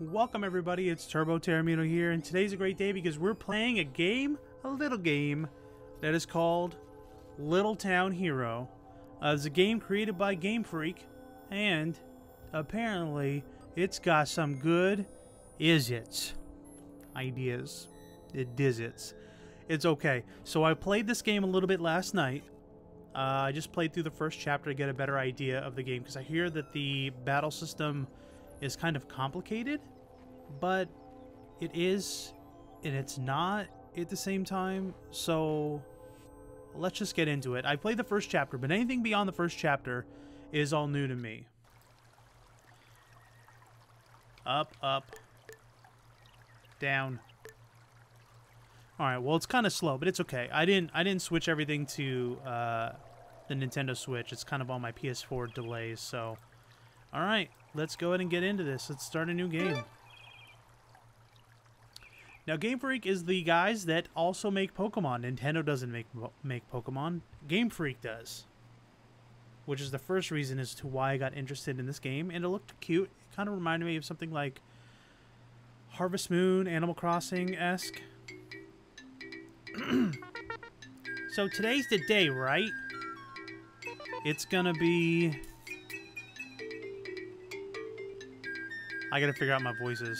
Welcome everybody, it's Turbo Taormino here, and today's a great day because we're playing a little game that is called Little Town Hero. It's a game created by Game Freak, and apparently it's got some good ideas. It's okay. So I played this game a little bit last night. I just played through the first chapter to get a better idea of the game because I hear that the battle system is kind of complicated, but it is and it's not at the same time, so let's just get into it. I played the first chapter, but anything beyond the first chapter is all new to me. Up, up, down. All right, well, it's kind of slow, but it's okay. I didn't switch everything to the Nintendo Switch. It's kind of on my PS4 delays, so all right. Let's go ahead and get into this. Let's start a new game. Now, Game Freak is the guys that also make Pokemon. Nintendo doesn't make Pokemon. Game Freak does. Which is the first reason as to why I got interested in this game. And it looked cute. It kind of reminded me of something like Harvest Moon, Animal Crossing-esque. So today's the day, right? It's gonna be... I gotta figure out my voices.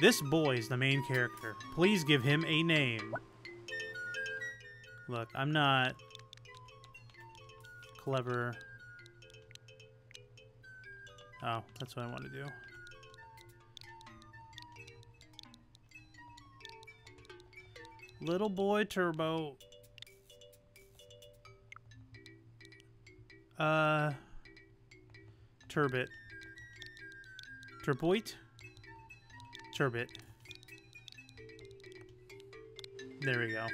This boy is the main character. Please give him a name. Look, I'm not clever. Oh, that's what I want to do. Little boy Turbo. Turbot. Turbot. There we go.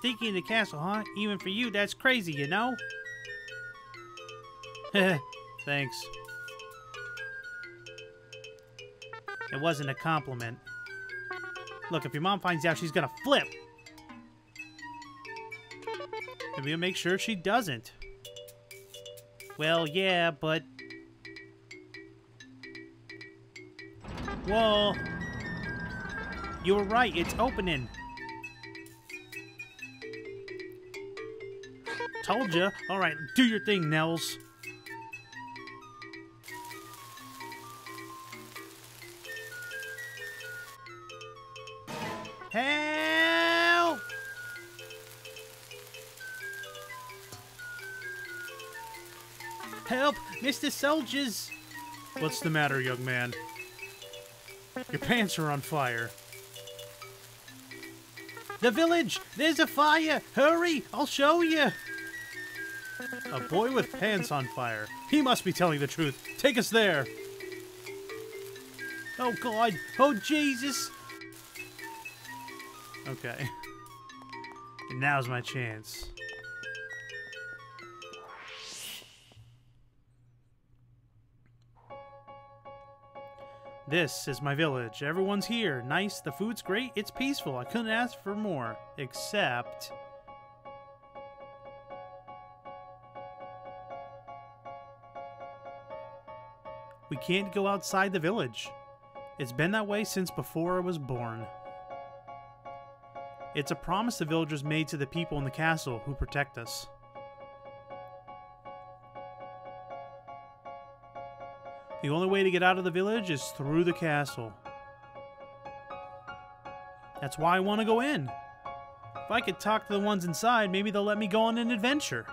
Sneaky in the castle, huh? Even for you, that's crazy, you know? Thanks. It wasn't a compliment. Look, if your mom finds out, she's gonna flip. And we'll make sure she doesn't. Well, yeah, but... Whoa! You were right, it's opening! Told ya! Alright, do your thing, Nels! Help! Help! Mr. Soldiers! What's the matter, young man? Your pants are on fire. The village! There's a fire! Hurry! I'll show you! A boy with pants on fire. He must be telling the truth. Take us there! Oh, God! Oh, Jesus! Okay. And now's my chance. This is my village. Everyone's here. Nice. The food's great. It's peaceful. I couldn't ask for more. Except... we can't go outside the village. It's been that way since before I was born. It's a promise the villagers made to the people in the castle who protect us. The only way to get out of the village is through the castle. That's why I want to go in. If I could talk to the ones inside, maybe they'll let me go on an adventure.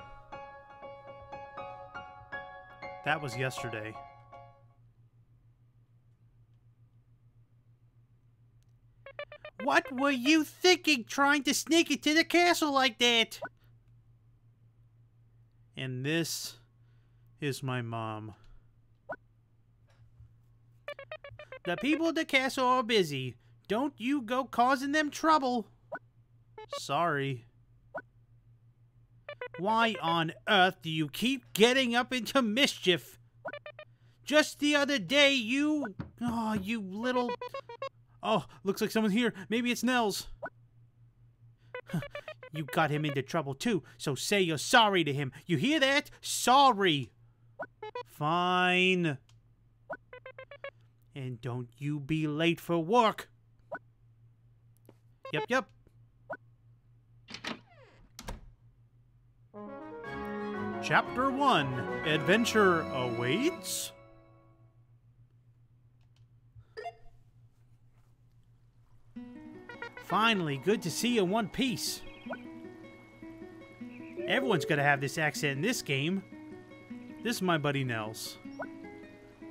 That was yesterday. What were you thinking, trying to sneak into the castle like that? And this is my mom. The people at the castle are busy. Don't you go causing them trouble. Sorry. Why on earth do you keep getting up into mischief? Just the other day you... Oh, you little... Oh, looks like someone's here. Maybe it's Nels. you got him into trouble too, so say you're sorry to him. You hear that? Sorry. Fine. And don't you be late for work. Yep, yep. Chapter 1, Adventure Awaits? Finally, good to see you in one piece. Everyone's gonna have this accent in this game. This is my buddy Nels.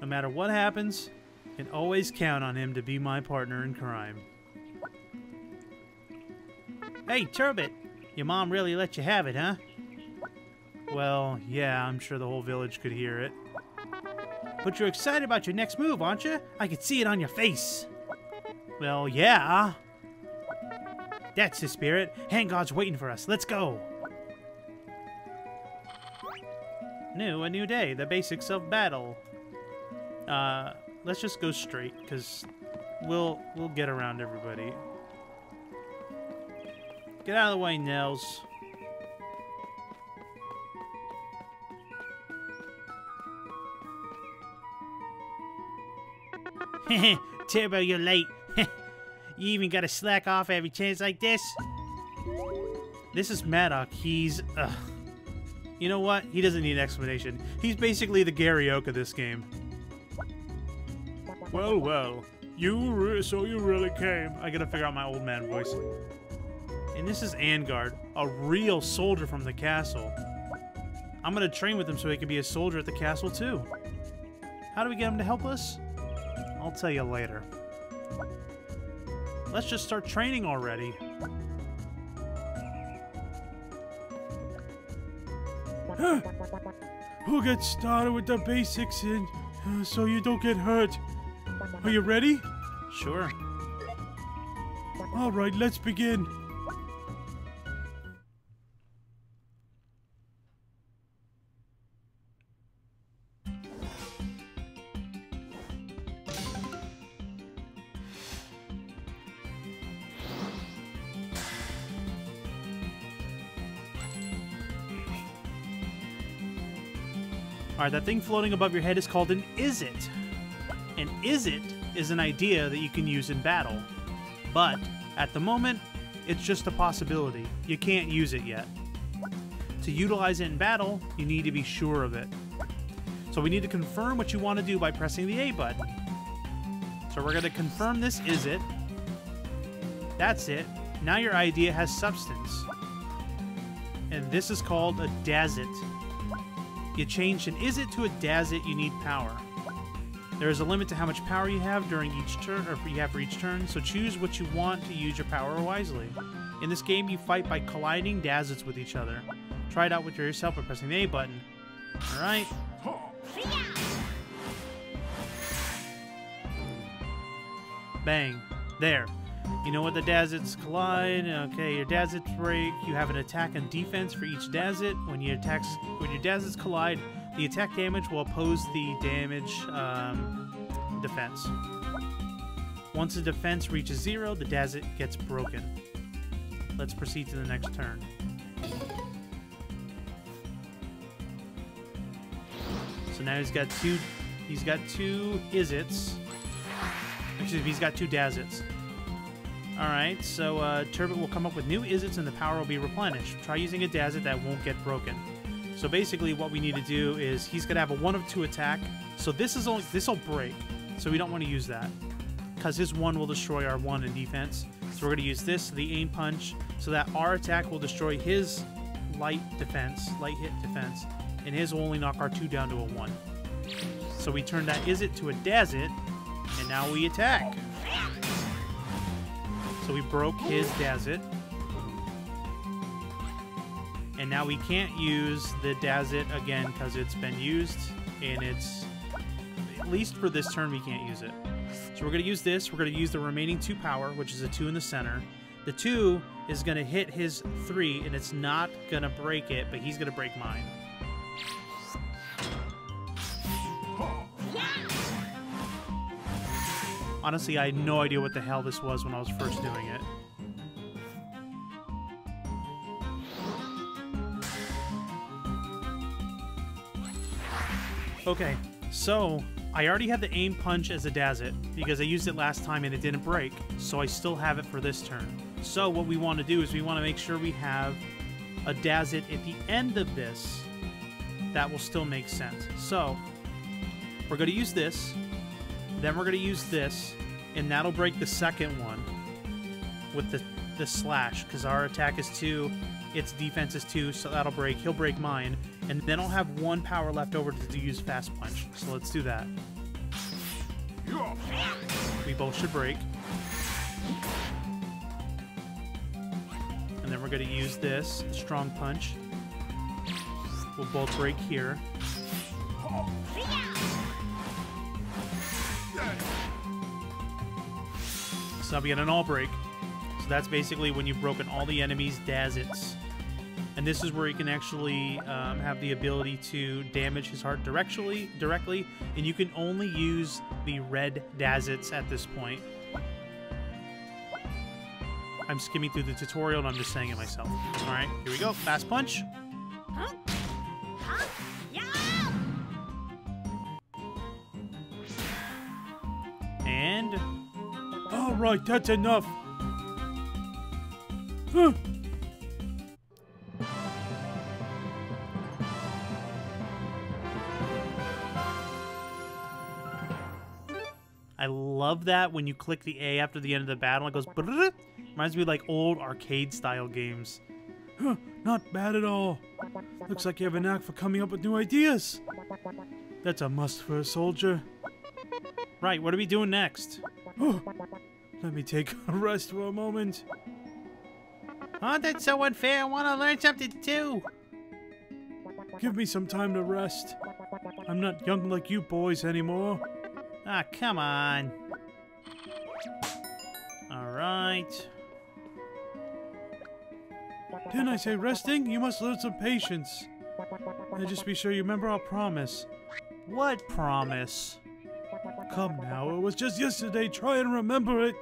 No matter what happens, I can always count on him to be my partner in crime. Hey, Turbot! Your mom really let you have it, huh? Well, yeah, I'm sure the whole village could hear it. But you're excited about your next move, aren't you? I could see it on your face. Well, yeah. That's the spirit. Hand God's waiting for us. Let's go. New, a new day. The basics of battle. Let's just go straight, because we'll get around everybody. Get out of the way, Nels. Turbo, you're late. You even gotta slack off every chance like this? This is Madoc. He's... You know what? He doesn't need an explanation. He's basically the Gary Oak of this game. Well, well. So you really came. I gotta figure out my old man voice. And this is Angard, a real soldier from the castle. I'm gonna train with him so he can be a soldier at the castle, too. How do we get him to help us? I'll tell you later. Let's just start training already. We'll get started with the basics and so you don't get hurt. Are you ready? Sure. Alright, let's begin. Alright, that thing floating above your head is called an Izzet. An Izzet is an idea that you can use in battle, but at the moment, it's just a possibility. You can't use it yet. To utilize it in battle, you need to be sure of it. So we need to confirm what you want to do by pressing the A button. So we're going to confirm this Izzet. That's it. Now your idea has substance. And this is called a Dazzet. You change an Izzet to a Dazzet, you need power. There is a limit to how much power you have for each turn, so choose what you want to use your power wisely. In this game, you fight by colliding Dazzets with each other. Try it out with yourself by pressing the A button. Alright. Bang. There. You know what the Dazzets collide. Okay, your Dazzets break. You have an attack and defense for each Dazzet. When your Dazzets collide, the attack damage will oppose the damage defense. Once the defense reaches zero, the Dazzet gets broken. Let's proceed to the next turn. So now he's got two Izzets. Actually, he's got two Dazzets. Alright, so Turbot will come up with new Izzets and the power will be replenished. Try using a Dazzet that won't get broken. So basically what we need to do is he's going to have a 1 of 2 attack. So this will break. So we don't want to use that. Because his 1 will destroy our 1 in defense. So we're going to use this, the aim punch, so that our attack will destroy his light hit defense. And his will only knock our 2 down to a 1. So we turn that Izzet to a Dazzet. And now we attack. So we broke his Dazzet. And now we can't use the Dazzet again because it's been used. And it's... At least for this turn, we can't use it. So we're going to use this. We're going to use the remaining 2 power, which is a 2 in the center. The 2 is going to hit his 3, and it's not going to break it, but he's going to break mine. Honestly, I had no idea what the hell this was when I was first doing it. Okay, so I already had the aim punch as a Dazzit because I used it last time and it didn't break, so I still have it for this turn. So what we want to do is we want to make sure we have a Dazzit at the end of this that will still make sense. So we're going to use this, then we're going to use this, and that'll break the second one with the slash, because our attack is 2, its defense is 2, so that'll break. He'll break mine, and then I'll have 1 power left over to use Fast Punch. So let's do that. We both should break. And then we're going to use this Strong Punch. We'll both break here. So we get an all break. So that's basically when you've broken all the enemies' Dazzits. And this is where you can actually have the ability to damage his heart directly. And you can only use the red Dazzits at this point. I'm skimming through the tutorial and I'm just saying it myself. All right, here we go. Fast Punch. And all right, that's enough. Huh. I love that when you click the A after the end of the battle, it goes. Reminds me of like old arcade-style games. Huh, not bad at all. Looks like you have a knack for coming up with new ideas. That's a must for a soldier. Right, what are we doing next? Oh, let me take a rest for a moment. Oh, that's so unfair. I want to learn something too. Give me some time to rest. I'm not young like you boys anymore. Ah, come on. Alright. Didn't I say resting? You must learn some patience. And just be sure you remember our promise. What promise? Come now, it was just yesterday. Try and remember it.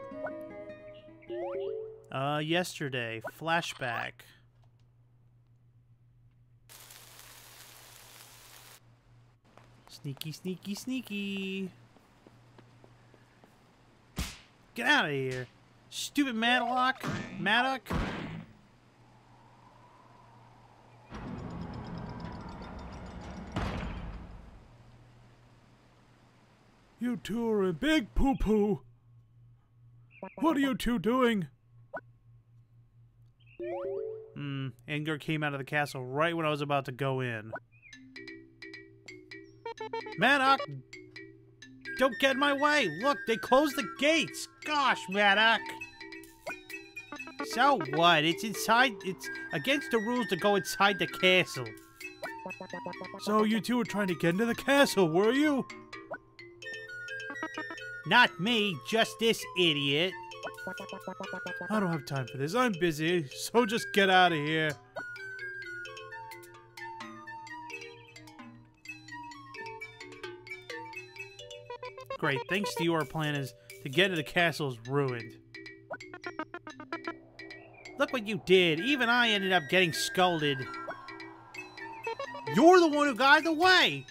Yesterday. Flashback. Sneaky, sneaky, sneaky. Get out of here. Stupid Madlock. Maddock. You two are a big poo-poo. What are you two doing? Anger came out of the castle right when I was about to go in. Maddock! Don't get in my way! Look, they closed the gates! Gosh, Maddock! So what? It's against the rules to go inside the castle. So you two were trying to get into the castle, were you? Not me, just this idiot. I don't have time for this. I'm busy, so just get out of here. Great, thanks to you, our plan is to get to the castle is ruined. Look what you did. Even I ended up getting scolded. You're the one who got in the way.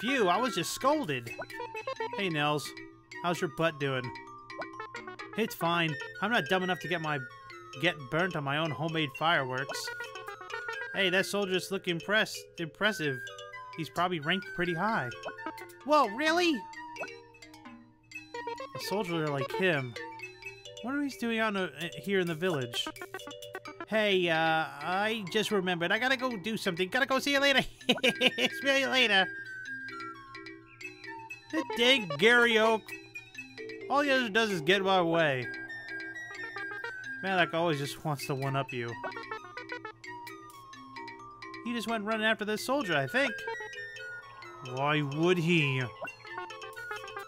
Phew, I was just scolded. Hey, Nels. How's your butt doing? It's fine. I'm not dumb enough to get burnt on my own homemade fireworks. Hey, that soldier's looking impressive. He's probably ranked pretty high. Whoa, really? A soldier like him. What are he's doing out here in the village? Hey, I just remembered. I gotta go do something. Gotta go see you later. See you later. Dang Gary Oak. All he ever does is get in my way. Malak always just wants to one-up you. He just went running after this soldier, I think. Why would he?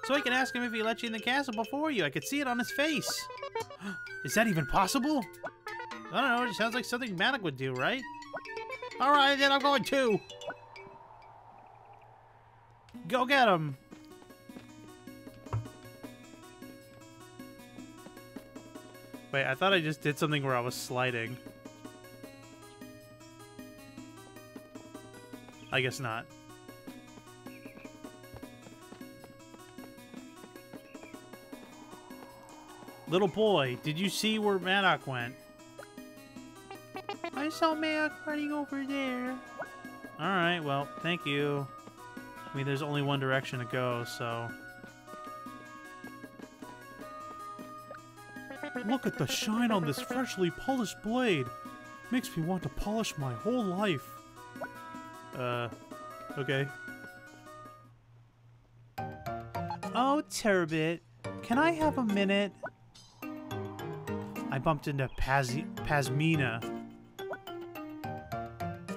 So I can ask him if he let you in the castle before you. I could see it on his face. Is that even possible? I don't know. It sounds like something Malak would do, right? All right, then I'm going too. Go get him. Wait, I thought I just did something where I was sliding. I guess not. Little boy, did you see where Madoc went? I saw Madoc running over there. Alright, well, thank you. I mean, there's only one direction to go, so... Look at the shine on this freshly polished blade. Makes me want to polish my whole life. Okay. Oh, Turbot, can I have a minute? I bumped into Pasmina.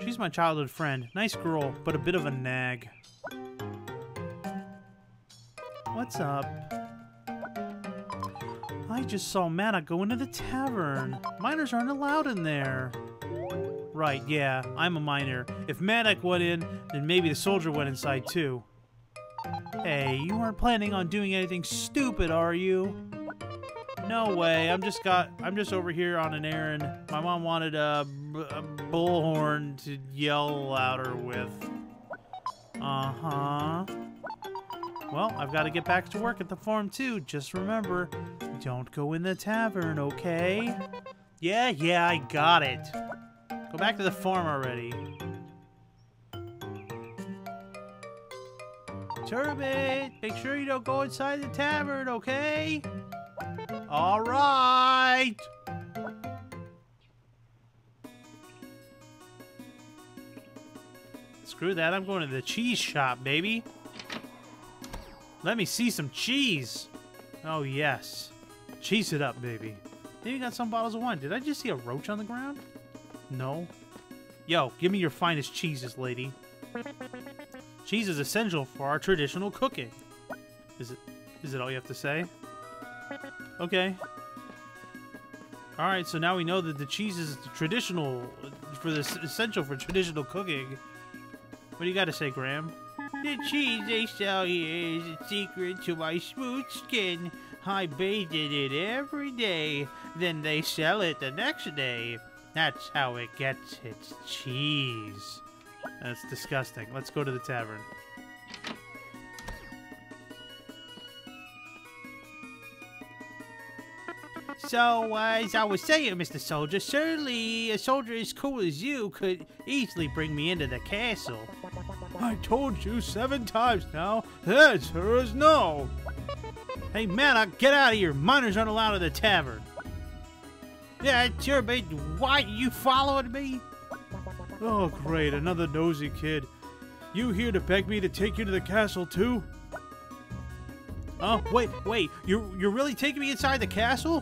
She's my childhood friend. Nice girl, but a bit of a nag. What's up? I just saw Madoc go into the tavern. Minors aren't allowed in there. Right, yeah, I'm a minor. If Madoc went in, then maybe the soldier went inside too. Hey, you aren't planning on doing anything stupid, are you? No way. I'm just over here on an errand. My mom wanted a bullhorn to yell louder with. Uh-huh. Well, I've got to get back to work at the farm too. Just remember, don't go in the tavern, okay? Yeah, I got it. Go back to the farm already. Turbot, make sure you don't go inside the tavern, okay? All right. Screw that. I'm going to the cheese shop, baby. Let me see some cheese. Oh, yes. Cheese it up, baby. Then you got some bottles of wine. Did I just see a roach on the ground? No. Yo, give me your finest cheeses, lady. Cheese is essential for our traditional cooking. Is it all you have to say? Okay. Alright, so now we know that the cheese is essential for traditional cooking. What do you got to say, Graham? The cheese they sell here is a secret to my smooth skin. I bathe in it every day, then they sell it the next day. That's how it gets its cheese. That's disgusting. Let's go to the tavern. So, as I was saying, Mr. Soldier, certainly a soldier as cool as you could easily bring me into the castle. I told you 7 times now, the answer is no. Hey, Madoc, get out of here. Minors aren't allowed in the tavern. Yeah, sure, but why you following me? Oh, great, another nosy kid. You here to beg me to take you to the castle, too? Oh, wait, you're really taking me inside the castle?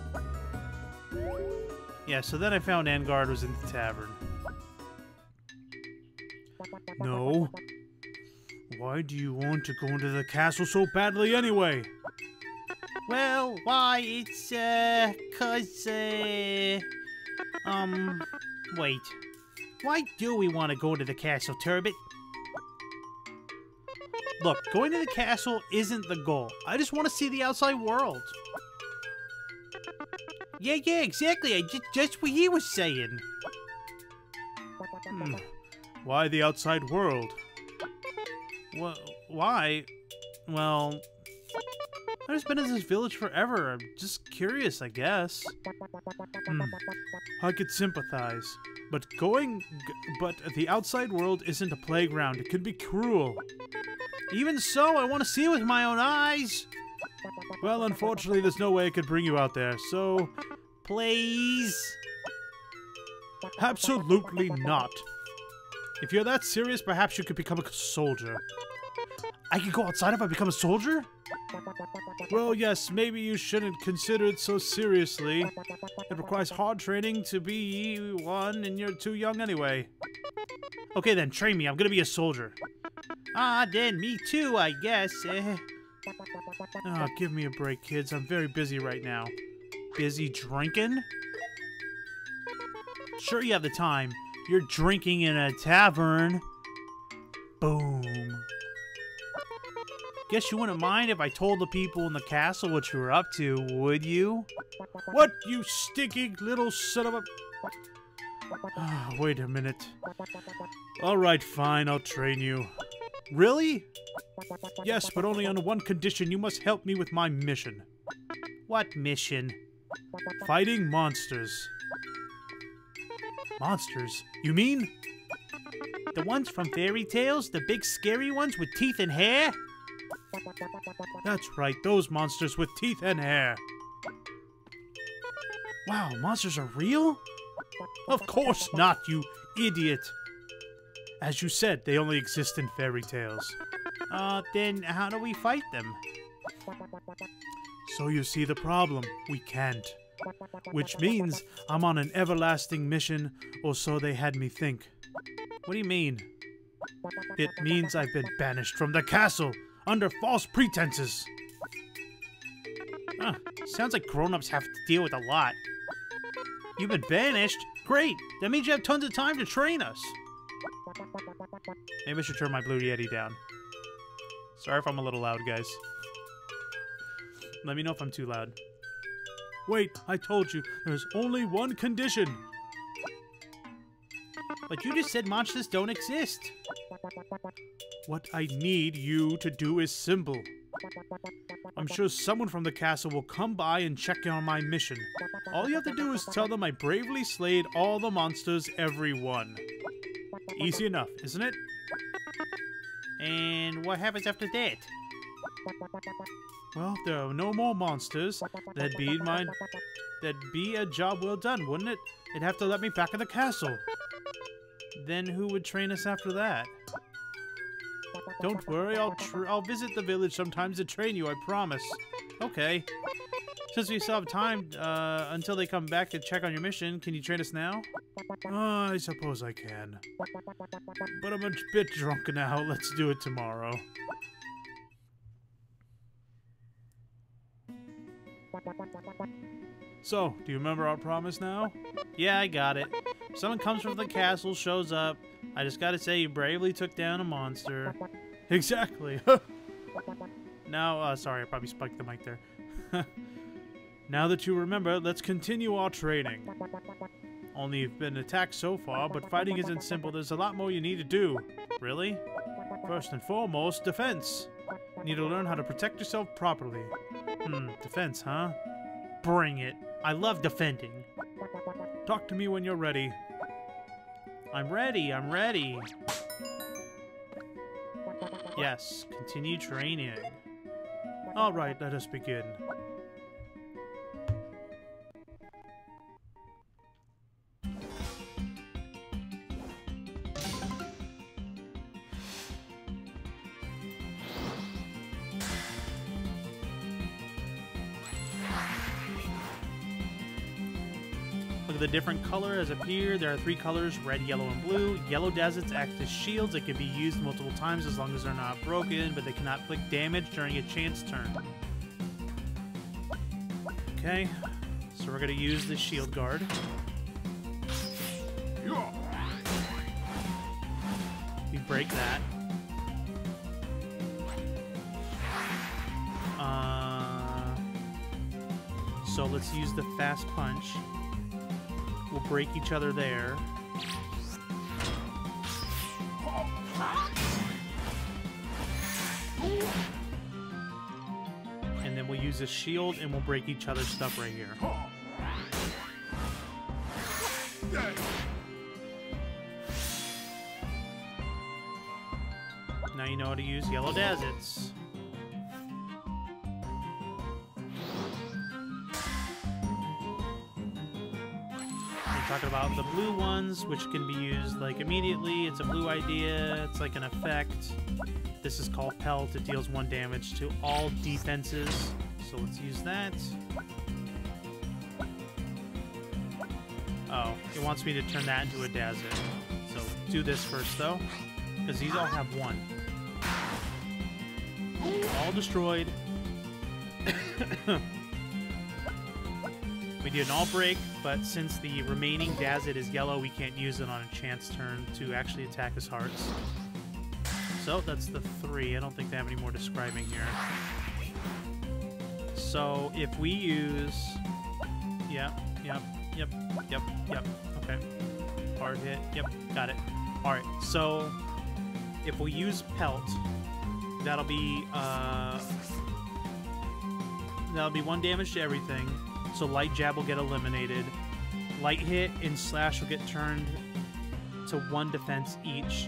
Yeah, so then I found Angard was in the tavern. No. Why do you want to go into the castle so badly anyway? Well, why, it's, wait. Why do we want to go to the castle, Turbot? Look, going to the castle isn't the goal. I just want to see the outside world. Yeah, exactly. Just what he was saying. Why the outside world? Well, why? Well, I've just been in this village forever. I'm just curious, I guess. I could sympathize, but the outside world isn't a playground. It could be cruel. Even so, I want to see it with my own eyes. Well, unfortunately, there's no way I could bring you out there, so... Please? Absolutely not. If you're that serious, perhaps you could become a soldier. I could go outside if I become a soldier? Well, yes, maybe you shouldn't consider it so seriously. It requires hard training to be one, and you're too young anyway. Okay then, train me. I'm gonna be a soldier. Ah, then me too, I guess. Oh, give me a break, kids. I'm very busy right now. Busy drinking? Sure you have the time. You're drinking in a tavern. Boom. Guess you wouldn't mind if I told the people in the castle what you were up to, would you? What, you stinking little son of a... Wait a minute. Alright, fine, I'll train you. Really? Yes, but only on one condition. You must help me with my mission. What mission? Fighting monsters. Monsters? You mean? The ones from fairy tales? The big scary ones with teeth and hair? That's right, those monsters with teeth and hair. Wow, monsters are real? Of course not, you idiot. As you said, they only exist in fairy tales. Then how do we fight them? So you see the problem, we can't. Which means I'm on an everlasting mission, or so they had me think. What do you mean? It means I've been banished from the castle, under false pretenses. Sounds like grown-ups have to deal with a lot. You've been banished? Great! That means you have tons of time to train us! Maybe I should turn my Blue Yeti down. Sorry if I'm a little loud, guys. Let me know if I'm too loud. Wait, I told you, there's only one condition! But you just said monsters don't exist! What I need you to do is simple. I'm sure someone from the castle will come by and check on my mission. All you have to do is tell them I bravely slayed all the monsters, every one. Easy enough, isn't it? And what happens after that? Well, if there are no more monsters, that'd be a job well done, wouldn't it? They'd have to let me back in the castle. Then who would train us after that? Don't worry, I'll visit the village sometimes to train you, I promise. Okay. Since we still have time until they come back to check on your mission, can you train us now? I suppose I can. But I'm a bit drunk now, let's do it tomorrow. So, do you remember our promise now? Yeah, I got it. Someone comes from the castle, shows up. I just gotta say, you bravely took down a monster. Exactly. Now, sorry, I probably spiked the mic there. Now that you remember, let's continue our training. Only you've been attacked so far, but fighting isn't simple. There's a lot more you need to do. Really? First and foremost, defense. You need to learn how to protect yourself properly. Defense, huh? Bring it. I love defending. Talk to me when you're ready. I'm ready, I'm ready. Yes, continue training. Alright, let us begin. The different color has appeared. There are three colors, red, yellow, and blue. Yellow deserts act as shields that can be used multiple times as long as they're not broken, but they cannot inflict damage during a chance turn. Okay, so we're going to use the shield guard. We break that. So let's use the fast punch. We'll break each other there. And then we'll use a shield and we'll break each other's stuff right here. Now you know how to use yellow deserts. Talking about the blue ones, which can be used like immediately. It's a blue idea, it's like an effect. This is called pelt. It deals 1 damage to all defenses, so let's use that. Oh, it wants me to turn that into a dazzle, so do this first though, because these all have 1. All destroyed. We did an all break, but since the remaining Dazit is yellow, we can't use it on a chance turn to actually attack his hearts. So that's the 3. I don't think they have any more describing here. So if we use... Yep. Okay. Target. Yep, got it. Alright, so if we use Pelt, that'll be one damage to everything. So Light Jab will get eliminated. Light Hit and Slash will get turned to one defense each.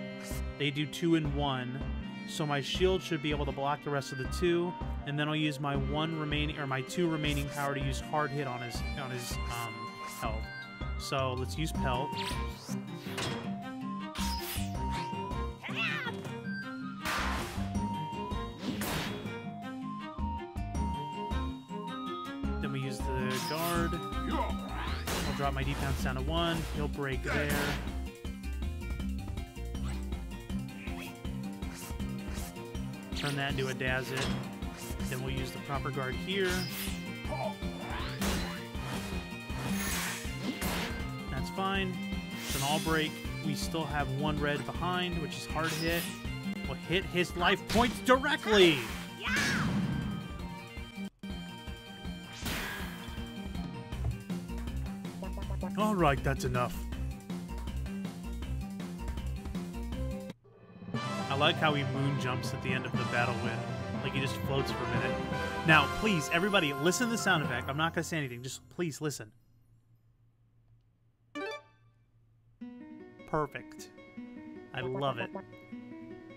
They do two and one. So my shield should be able to block the rest of the two, and then I'll use my two remaining power to use Hard Hit on his Pelt. So let's use Pelt. Then we use the guard. I'll drop my defense down to one. He'll break there. Turn that into a Dazzle. Then we'll use the proper guard here. That's fine. It's an all break. We still have one red behind, which is Hard Hit. We'll hit his life points directly! Alright, that's enough. I like how he moon jumps at the end of the battle win. Like, he just floats for a minute. Now, please, everybody, listen to the sound effect. I'm not going to say anything. Just please listen. Perfect. I love it.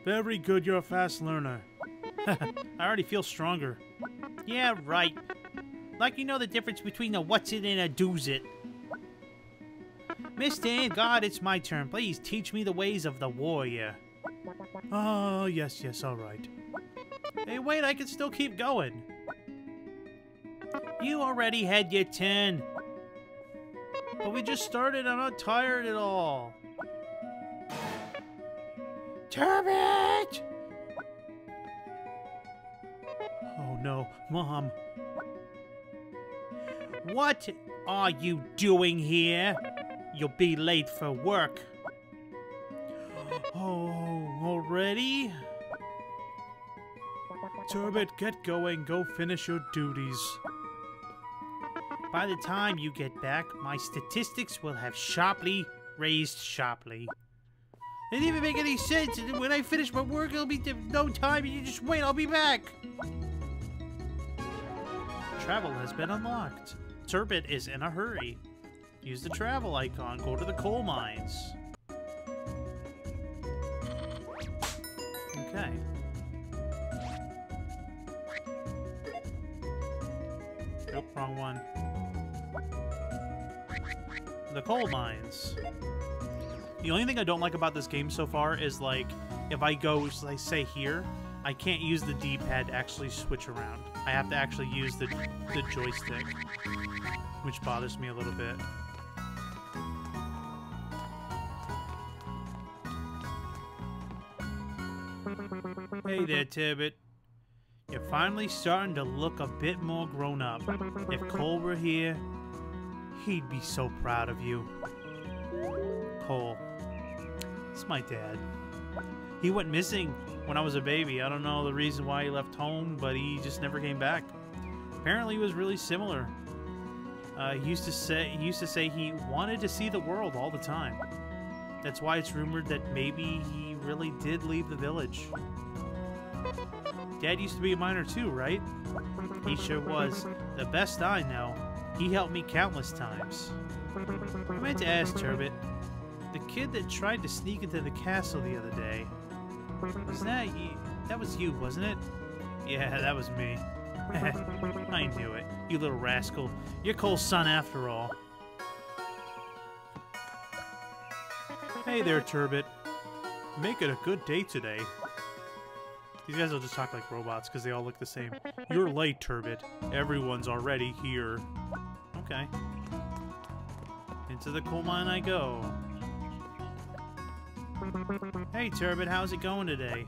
Very good. You're a fast learner. I already feel stronger. Yeah, right. Like you know the difference between a what's it and a do's it. Mister and God, it's my turn. Please teach me the ways of the warrior. Oh, yes, yes, all right. Hey, wait, I can still keep going. You already had your 10. But we just started, I'm not tired at all. Turbot! Oh no, Mom. What are you doing here? You'll be late for work. Oh, already? Turbot, get going. Go finish your duties. By the time you get back, my statistics will have sharply raised sharply. It didn't even make any sense. When I finish my work, it'll be no time. You just wait. I'll be back. Travel has been unlocked. Turbot is in a hurry. Use the travel icon. Go to the coal mines. Okay. Nope, wrong one. The coal mines. The only thing I don't like about this game so far is, like, if I go, like, say here, I can't use the D-pad to actually switch around. I have to actually use the joystick, which bothers me a little bit. Hey there, Turbot. You're finally starting to look a bit more grown up. If Cole were here, he'd be so proud of you. Cole. It's my dad. He went missing when I was a baby. I don't know the reason why he left home, but he just never came back. Apparently, he was really similar. He used to say he wanted to see the world all the time. That's why it's rumored that maybe he really did leave the village. Dad used to be a miner too, right? He sure was. The best I know, he helped me countless times. I meant to ask, Turbot, the kid that tried to sneak into the castle the other day, was that you? That was you, wasn't it? Yeah, that was me. I knew it. You little rascal. You're Cole's son after all. Hey there, Turbot. Make it a good day today. These guys will just talk like robots because they all look the same. You're late, Turbot. Everyone's already here. Okay. Into the coal mine I go. Hey, Turbot, how's it going today?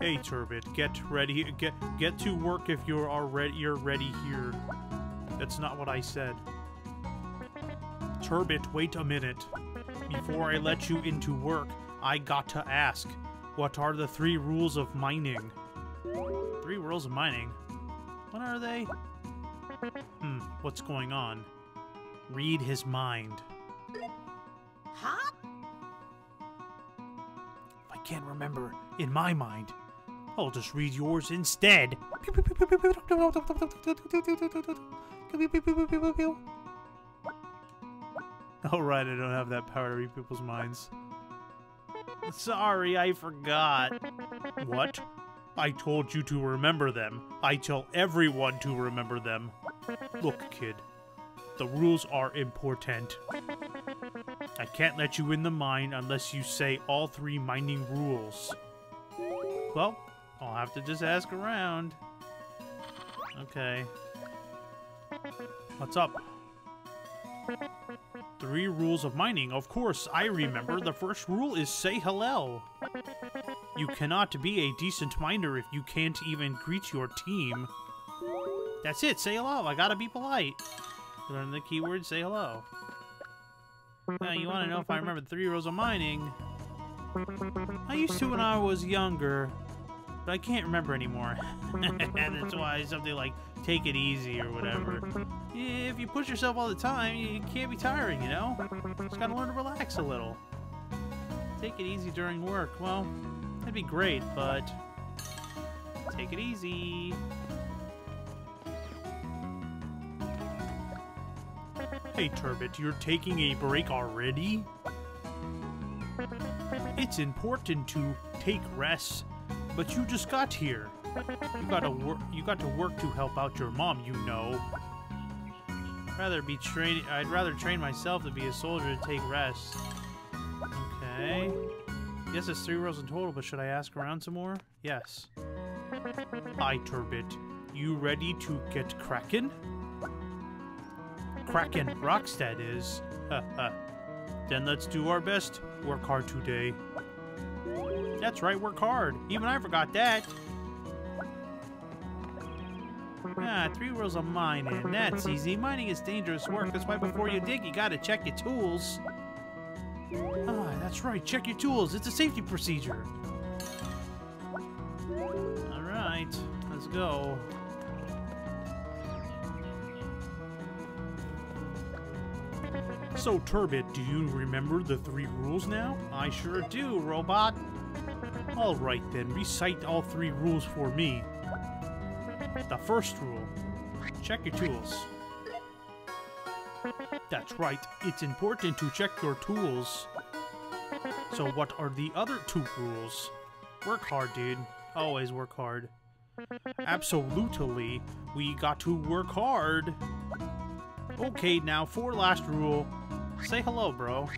Hey, Turbot, get ready. Get to work if you're already here. That's not what I said. Turbot, wait a minute. Before I let you into work, I got to ask, what are the three rules of mining? 3 rules of mining? What are they? What's going on? Read his mind. Huh? If I can't remember in my mind, I'll just read yours instead. Alright, I don't have that power to read people's minds. Sorry, I forgot. What? I told you to remember them. I tell everyone to remember them. Look, kid. The rules are important. I can't let you in the mine unless you say all three mining rules. Well, I'll have to just ask around. Okay. What's up? Three rules of mining. Of course, I remember. The first rule is say hello. You cannot be a decent miner if you can't even greet your team. That's it. Say hello. I gotta be polite. Learn the keyword. Say hello. Now, you want to know if I remember the three rules of mining? I used to when I was younger, but I can't remember anymore. That's why something like take it easy or whatever. If you push yourself all the time, you can't be tiring, you know? Just gotta learn to relax a little. Take it easy during work. Well, that'd be great, but take it easy. Hey, Turbot, you're taking a break already? It's important to take rests, but you just got here. You got to work to help out your mom, you know. I'd rather train myself to be a soldier to take rests. Okay. Yes, it's three rules in total, but should I ask around some more? Yes. Hi, Turbot. You ready to get crackin'? Kraken Rockstead is. Then let's do our best. Work hard today. That's right, work hard. Even I forgot that. Ah, three rules of mining. That's easy. Mining is dangerous work. That's why before you dig, you gotta check your tools. Ah, that's right. Check your tools. It's a safety procedure. All right, let's go. So, Turbot, do you remember the three rules now? I sure do, robot. Alright then, recite all three rules for me. The first rule. Check your tools. That's right, it's important to check your tools. So what are the other two rules? Work hard, dude. Always work hard. Absolutely, we got to work hard. Okay, now for last rule, say hello, bro.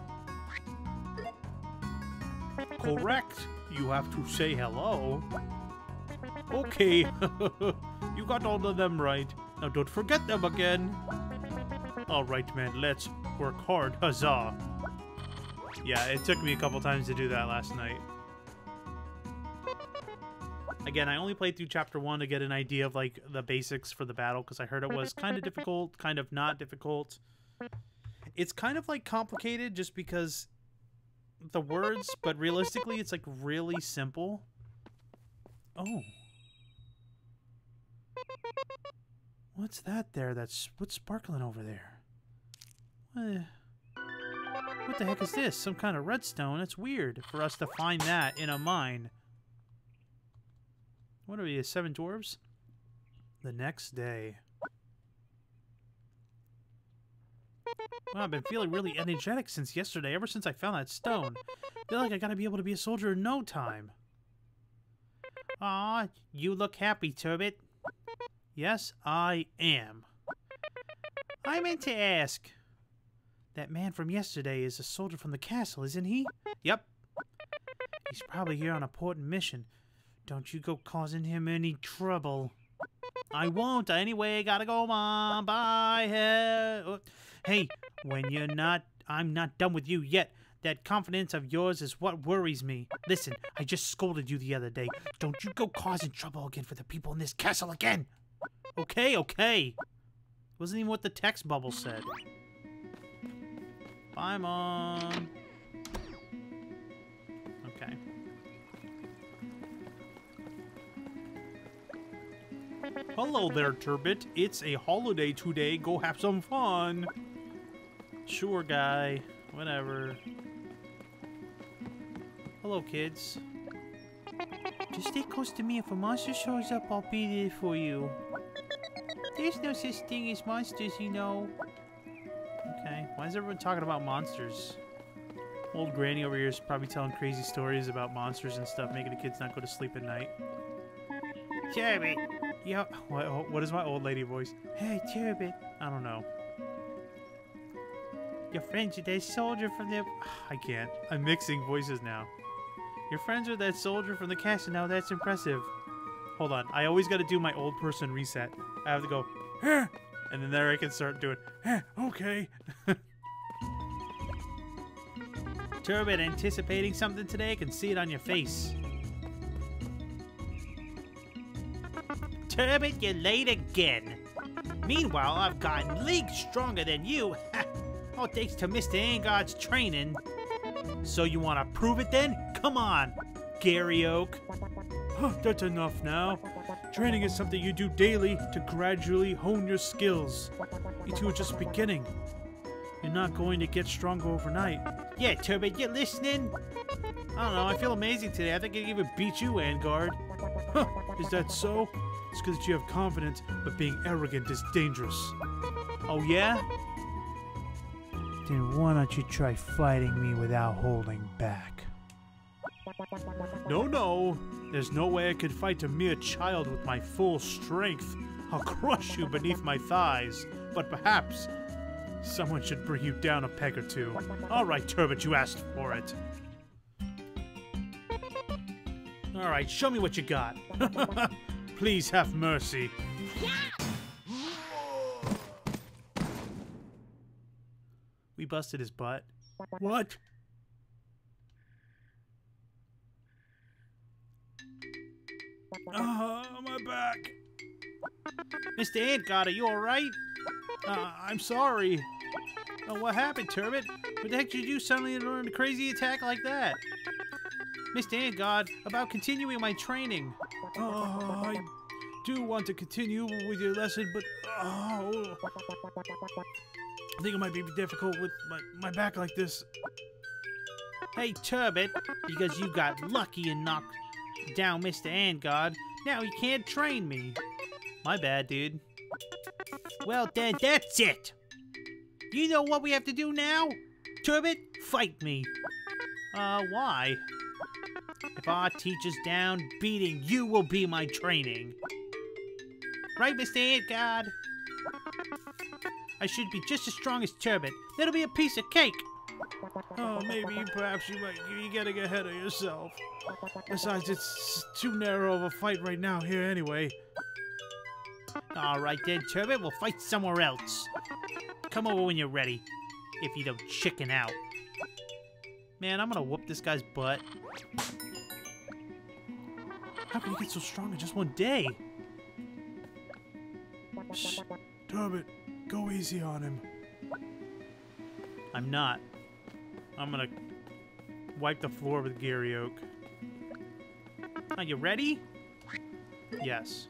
Correct. You have to say hello. Okay, you got all of them right. Now don't forget them again. All right, man, let's work hard. Huzzah. Yeah, it took me a couple times to do that last night. Again, I only played through Chapter 1 to get an idea of, like, the basics for the battle, because I heard it was kind of difficult, kind of not difficult. It's kind of, like, complicated just because the words, but realistically, it's, like, really simple. Oh. What's that there? What's sparkling over there? What the heck is this? Some kind of redstone? It's weird for us to find that in a mine. What are we, 7 dwarves? The next day. Wow, I've been feeling really energetic since yesterday, ever since I found that stone. I feel like I gotta be able to be a soldier in no time. Aw, you look happy, Turbot. Yes, I am. I meant to ask. That man from yesterday is a soldier from the castle, isn't he? Yep. He's probably here on an important mission. Don't you go causing him any trouble. I won't. Anyway, gotta go, Mom. Bye. Hey, when you're not... I'm not done with you yet. That confidence of yours is what worries me. Listen, I just scolded you the other day. Don't you go causing trouble again for the people in this castle again. Okay, okay. Wasn't even what the text bubble said. Bye, Mom. Okay. Hello there, Turbot. It's a holiday today. Go have some fun. Sure, guy. Whatever. Hello, kids. Just stay close to me. If a monster shows up, I'll be there for you. There's no such thing as monsters, you know. Okay, why is everyone talking about monsters? Old granny over here is probably telling crazy stories about monsters and stuff, making the kids not go to sleep at night. Turbot! Yeah, what is my old lady voice? Hey, Turbot! I don't know. Your friends are that soldier from the... I can't. I'm mixing voices now. Your friends are that soldier from the castle now. That's impressive. Hold on. I always got to do my old person reset. I have to go, huh? And then there I can start doing, huh? Okay. Turbot, anticipating something today? I can see it on your face. Turbot, you're late again. Meanwhile, I've gotten leagues stronger than you. All it takes to Mr. Angard's training. So you want to prove it then? Come on, Gary Oak. Oh, that's enough now. Training is something you do daily to gradually hone your skills. You two are just beginning. You're not going to get stronger overnight. Yeah, Turbot, you listening? I don't know, I feel amazing today. I think I can even beat you, Angard. Huh, is that so? It's because you have confidence, but being arrogant is dangerous. Oh, yeah? Then why don't you try fighting me without holding back? No, no. There's no way I could fight a mere child with my full strength. I'll crush you beneath my thighs. But perhaps... someone should bring you down a peg or two. Alright, Turbot, you asked for it. Alright, show me what you got. Please have mercy. We busted his butt. What? My back. Mr. Angard, are you alright? I'm sorry. Oh, what happened, Turbot? What the heck did you do suddenly in a crazy attack like that? Mr. Angard, about continuing my training. I do want to continue with your lesson, but I think it might be difficult with my back like this. Hey, Turbot, because you got lucky and knocked down Mr. Angard, now you can't train me. My bad, dude. Well then, that's it! You know what we have to do now? Turbot, fight me! Why? If our teacher's down, beating you will be my training. Right, Mr. Angard? I should be just as strong as Turbot. That'll be a piece of cake! Oh, maybe, perhaps you're getting ahead of yourself. Besides, it's too narrow of a fight right now here anyway. Alright then, Turbot, we'll fight somewhere else. Come over when you're ready, if you don't chicken out. Man, I'm gonna whoop this guy's butt. How can you get so strong in just one day? Shh, Turbot, go easy on him. I'm not. I'm gonna wipe the floor with Gary Oak. Are you ready? Yes.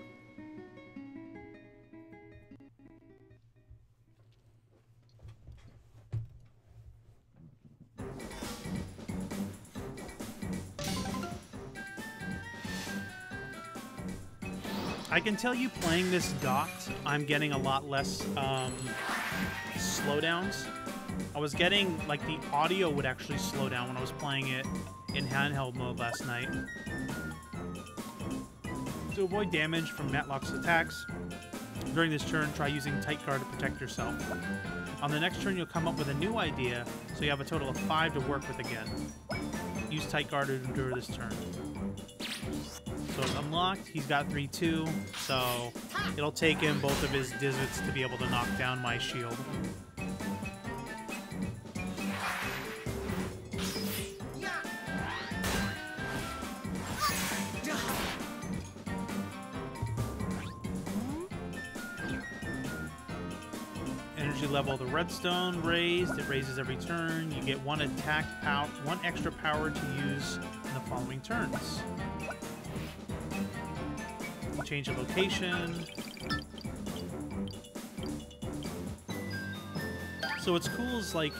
I can tell you playing this docked, I'm getting a lot less slowdowns. I was getting, like, the audio would actually slow down when I was playing it in handheld mode last night. To avoid damage from Matlock's attacks, during this turn, try using Tight Guard to protect yourself. On the next turn, you'll come up with a new idea, so you have a total of 5 to work with again. Use Tight Guard to endure this turn. So it's unlocked, he's got 3-2, so it'll take him both of his digits to be able to knock down my shield. Energy level, the redstone raised, it raises every turn. You get one attack power, one extra power to use in the following turns. Change of location. So what's cool is, like,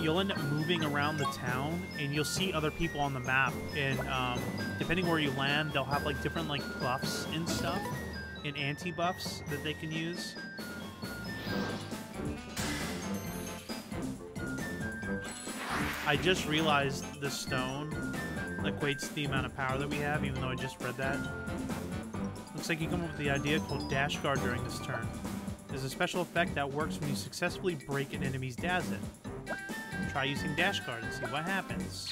you'll end up moving around the town, and you'll see other people on the map, and depending where you land, they'll have, like, different, like, buffs and stuff, and anti-buffs that they can use. I just realized the stone equates the amount of power that we have, even though I just read that. Looks like you come up with the idea called Dash Guard during this turn. There's a special effect that works when you successfully break an enemy's Dazzit. Try using Dash Guard and see what happens.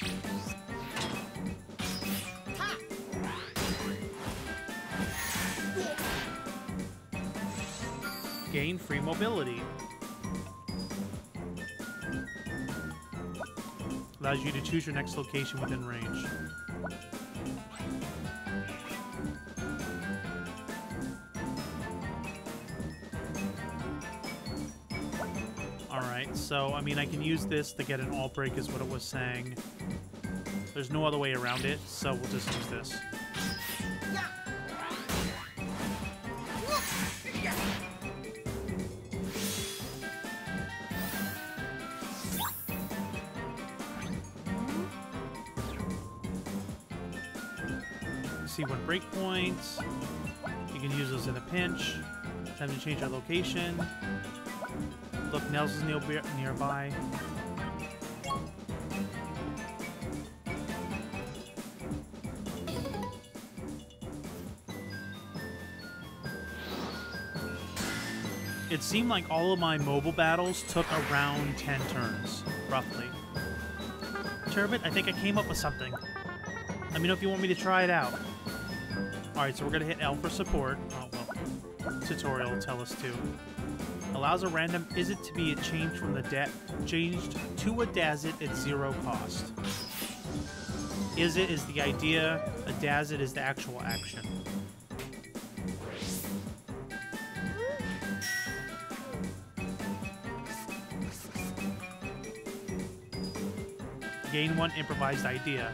Gain free mobility. Allows you to choose your next location within range. Alright, so, I mean, I can use this to get an alt break is what it was saying. There's no other way around it, so we'll just use this. See when breakpoints. You can use those in a pinch. Time to change our location. Look, Nels is nearby. It seemed like all of my mobile battles took around 10 turns, roughly. Turbot, I think I came up with something. Let me know if you want me to try it out. Alright, so we're going to hit L for support. Oh, well, tutorial will tell us to. Allows a random Izzet to be changed to a Dazzit at zero cost. Izzet is the idea, a Dazzit is the actual action. Gain one improvised idea.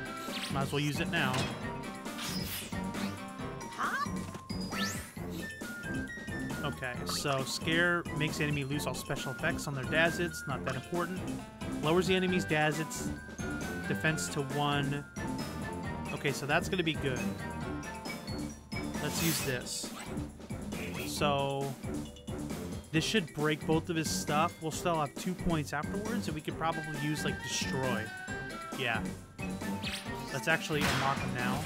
Might as well use it now. Okay, so Scare makes the enemy lose all special effects on their Dazzits. Not that important. Lowers the enemy's Dazzits defense to 1. Okay, so that's going to be good. Let's use this. So this should break both of his stuff. We'll still have 2 points afterwards, and we could probably use, like, Destroy. Yeah. Let's actually unlock him now.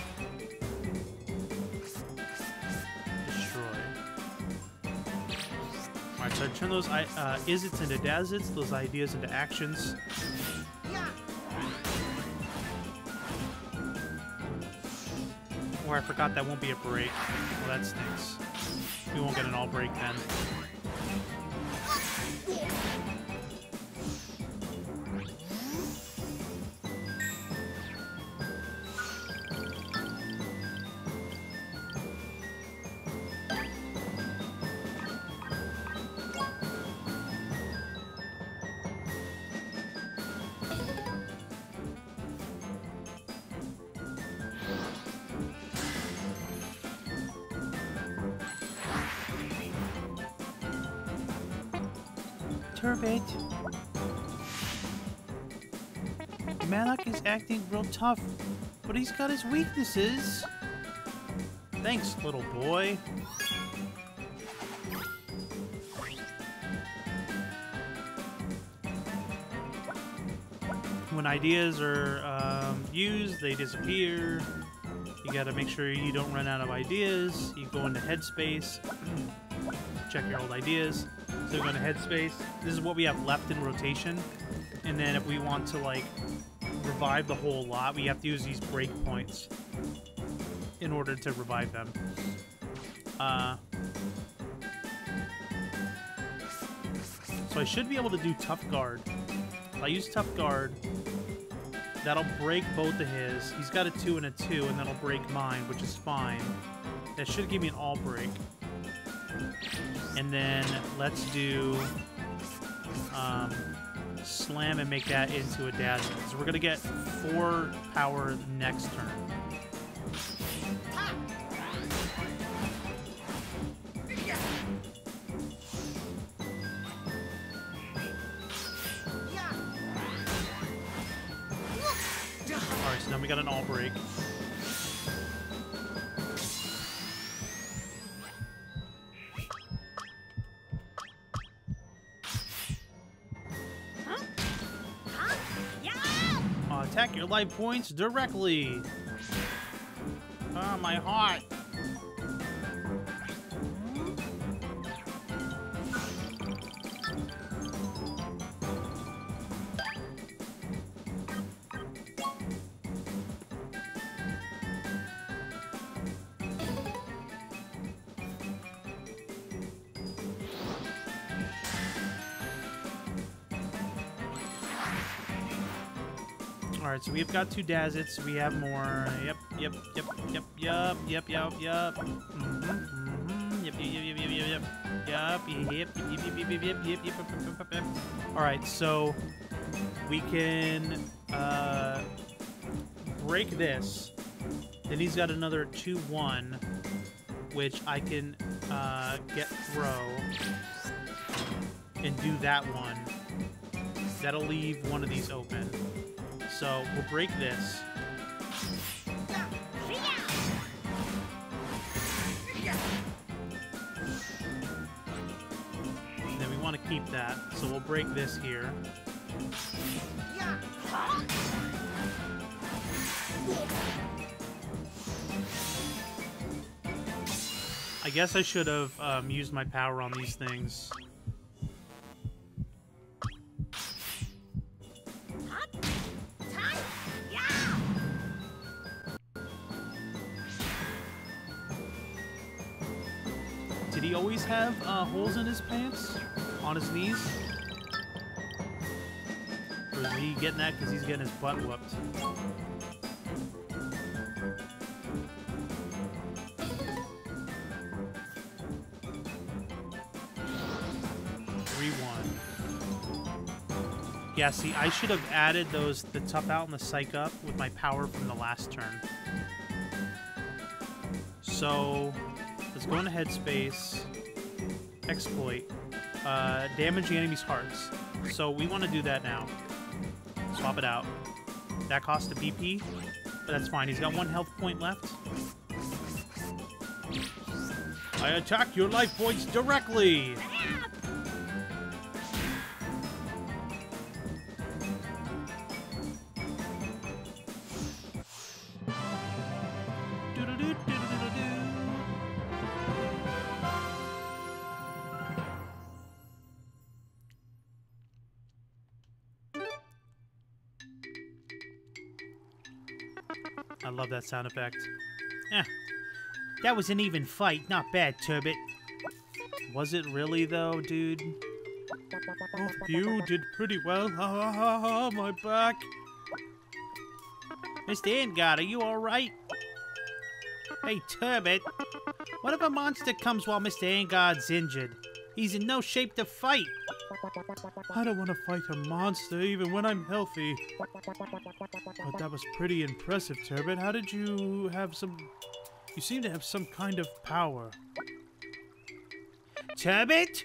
So I turn those Izzets into Dazzits, those ideas into actions. Or I forgot that won't be a break. Well, that stinks. We won't get an all break then. Turbate. Malak is acting real tough, but he's got his weaknesses. Thanks, little boy. When ideas are used, they disappear. You gotta make sure you don't run out of ideas. You go into headspace. Check your old ideas. So we're going to headspace. This is what we have left in rotation. And then if we want to, like, revive the whole lot, we have to use these breakpoints in order to revive them. So I should be able to do Tough Guard. If I use Tough Guard, that'll break both of his. He's got a 2 and a 2, and that'll break mine, which is fine. That should give me an all break. And then let's do Slam and make that into a Dazzle. So we're going to get 4 power next turn. So now we got an all break. Attack your life points directly. Ah, my heart. Alright, so we've got two Dazzits, we have more. Yep. Alright, so we can break this. Then he's got another 2-1, which I can get throw and do that one. That'll leave one of these open. So we'll break this. And then we want to keep that, so we'll break this here. I guess I should have used my power on these things. Did he always have holes in his pants? On his knees? Or is he getting that because he's getting his butt whooped? Yeah, see, I should have added those, the Tough Out and the Psych Up with my power from the last turn. So... let's go into Headspace, Exploit, damage the enemy's hearts. So we want to do that now. Swap it out. That costs a BP, but that's fine. He's got one health point left. I attack your life points directly! I love that sound effect. Eh. That was an even fight. Not bad, Turbot. Was it really, though, dude? Oh, you did pretty well. Ha ha ha ha, my back. Mr. Engard, are you alright? Hey, Turbot. What if a monster comes while Mr. Engard's injured? He's in no shape to fight. I don't want to fight a monster even when I'm healthy. But that was pretty impressive, Turbot. How did you have some... you seem to have some kind of power. Turbot?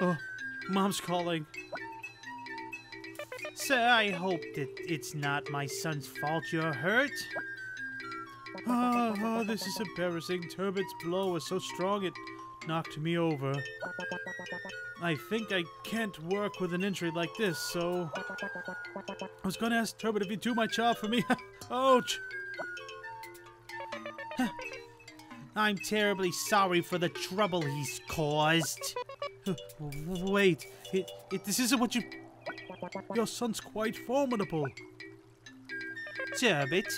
Oh, Mom's calling. Sir, I hope that it's not my son's fault you're hurt. Oh, this is embarrassing. Turbot's blow was so strong it... knocked me over. I think I can't work with an injury like this, so... I was gonna ask Turbot if he'd do my job for me. Ouch! I'm terribly sorry for the trouble he's caused. Wait, this isn't what you... Your son's quite formidable. Turbot?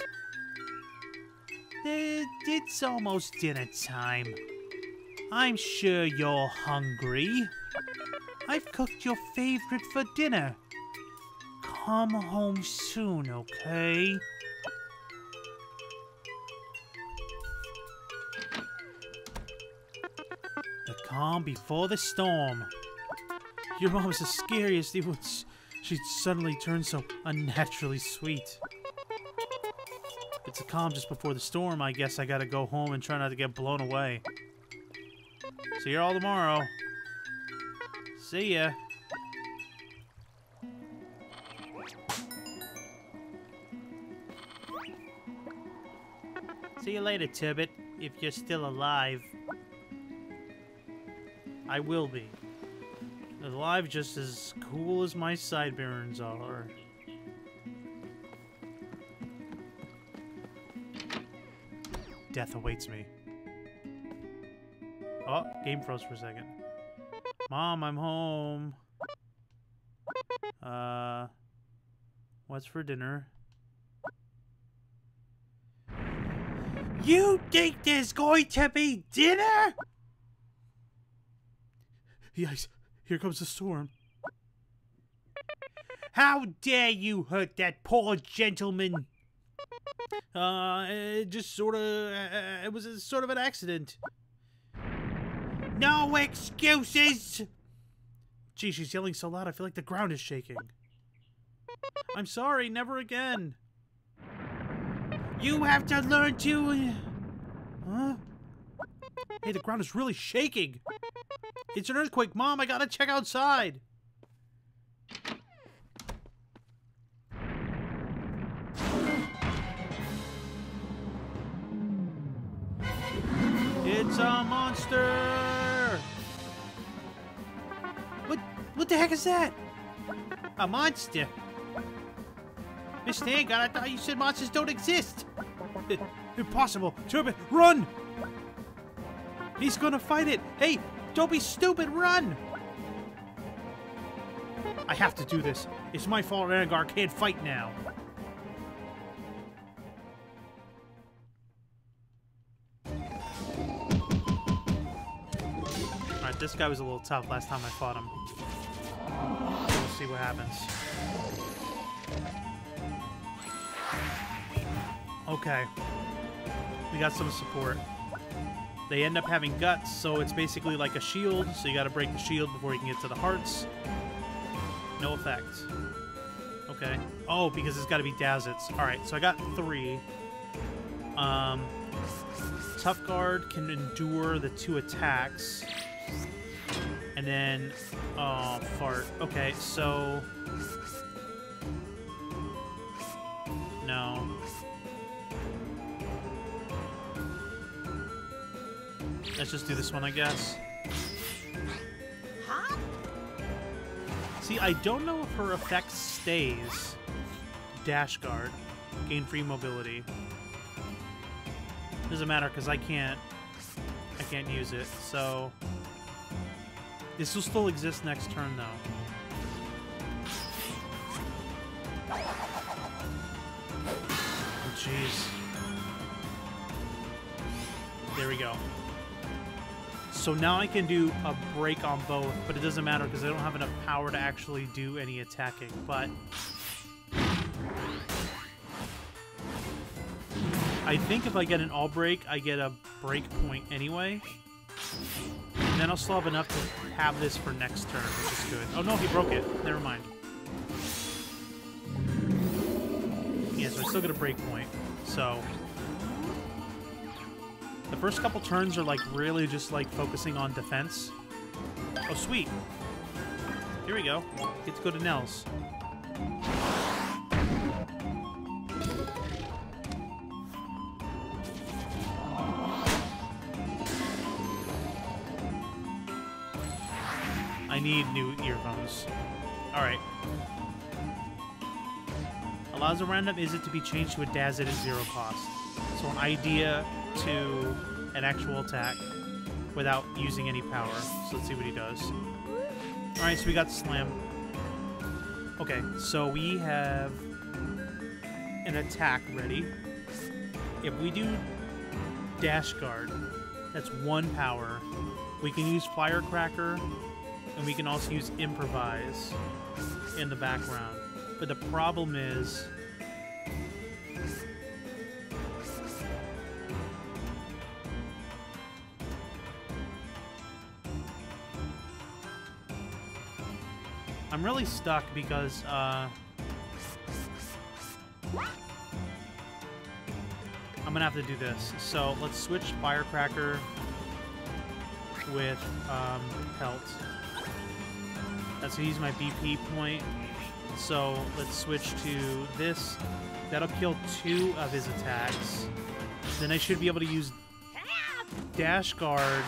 It's almost dinner time. I'm sure you're hungry. I've cooked your favorite for dinner. Come home soon, okay? The calm before the storm. Your mom was the scariest even she'd suddenly turned so unnaturally sweet. It's a calm just before the storm. I guess I gotta go home and try not to get blown away. See you all tomorrow. See ya. See you later, Tibbet, if you're still alive. I will be. Alive just as cool as my sideburns are. Death awaits me. Oh, game froze for a second. Mom, I'm home. What's for dinner? You think there's going to be dinner? Yes, here comes the storm. How dare you hurt that poor gentleman? It just sort of, it was sort of an accident. No excuses! Gee, she's yelling so loud, I feel like the ground is shaking. I'm sorry, never again. You have to learn to... Huh? Hey, the ground is really shaking. It's an earthquake, Mom. I gotta check outside. It's a monster. What the heck is that? A monster. Mistake, I thought you said monsters don't exist. Impossible. Turbot, run! He's gonna fight it. Hey, don't be stupid. Run! I have to do this. It's my fault Rengar can't fight now. Alright, this guy was a little tough last time I fought him. We'll see what happens. Okay. We got some support. They end up having guts, so it's basically like a shield, so you gotta break the shield before you can get to the hearts. No effect. Okay. Oh, because it's gotta be Dazzets. Alright, so I got three. Tough Guard can endure the two attacks. And then... Oh, fart. Okay, so... No. Let's just do this one, I guess. Huh? See, I don't know if her effect stays. Dash guard. Gain free mobility. Doesn't matter, because I can't use it, so... This will still exist next turn, though. Oh, jeez. There we go. So now I can do a break on both, but it doesn't matter because I don't have enough power to actually do any attacking, but... I think if I get an all break, I get a break point anyway. And then I'll still have enough to have this for next turn, which is good. Oh no, he broke it. Never mind. Yeah, so I still get a break point, so... The first couple turns are, like, really just, like, focusing on defense. Oh, sweet. Here we go. Get to go to Nell's. I need new earphones. Alright. Allows a random visit to be changed to a Dazzet at 0 cost. So an idea... to an actual attack without using any power. So let's see what he does. Alright, so we got Slam. Okay, so we have an attack ready. If we do Dash Guard, that's one power. We can use Firecracker, and we can also use Improvise in the background. But the problem is... I'm really stuck because, I'm gonna have to do this. So, let's switch Firecracker with, Pelt. That's gonna use my BP point. So, let's switch to this. That'll kill two of his attacks. Then I should be able to use Dash Guard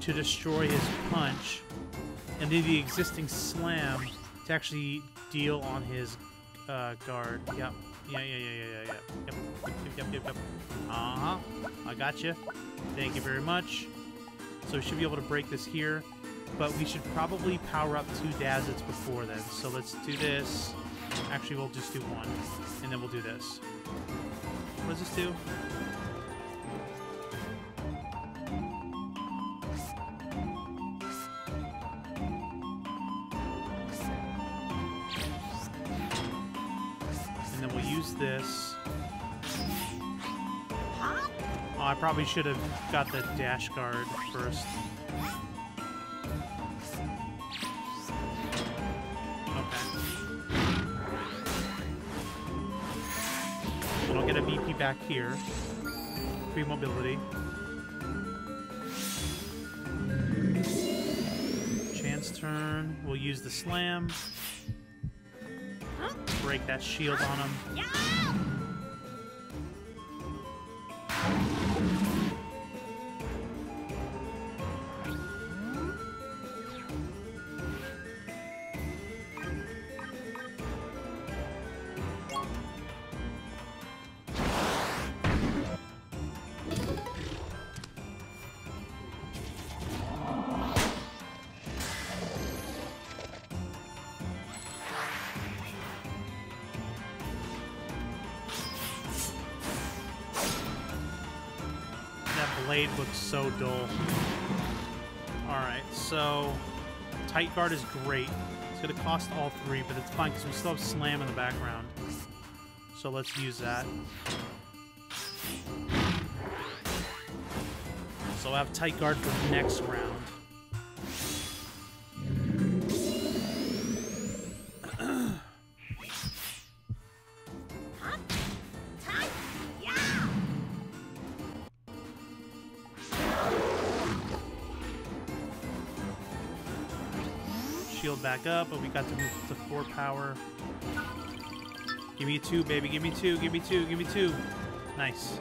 to destroy his punch, and then the existing slam to actually deal on his guard. Yep. Yeah. Yep. Uh-huh. I gotcha. Thank you very much. So we should be able to break this here, but we should probably power up two Dazzits before then. So let's do this. Actually, we'll just do one, and then we'll do this. What does this do? And then we'll use this. Oh, I probably should have got the dash guard first. Back here. Free mobility. Chance turn. We'll use the slam. Break that shield on him. Looks so dull. Alright, so tight guard is great. It's going to cost all three, but it's fine because we still have slam in the background. So let's use that. So I'll have tight guard for the next round. Back up, but we got to move to 4 power. Give me 2, baby. Give me 2. Give me 2. Give me 2. Nice.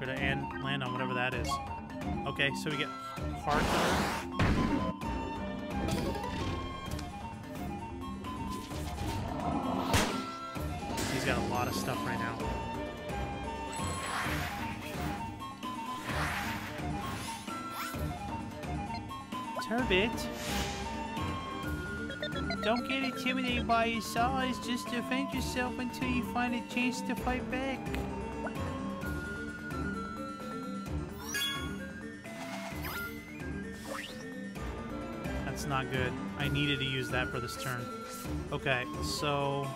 We're gonna land on whatever that is. Okay, so we get hard guard. He's got a lot of stuff right now. Turbot. Don't get intimidated by his size, just defend yourself until you find a chance to fight back. That's not good. I needed to use that for this turn. Okay, so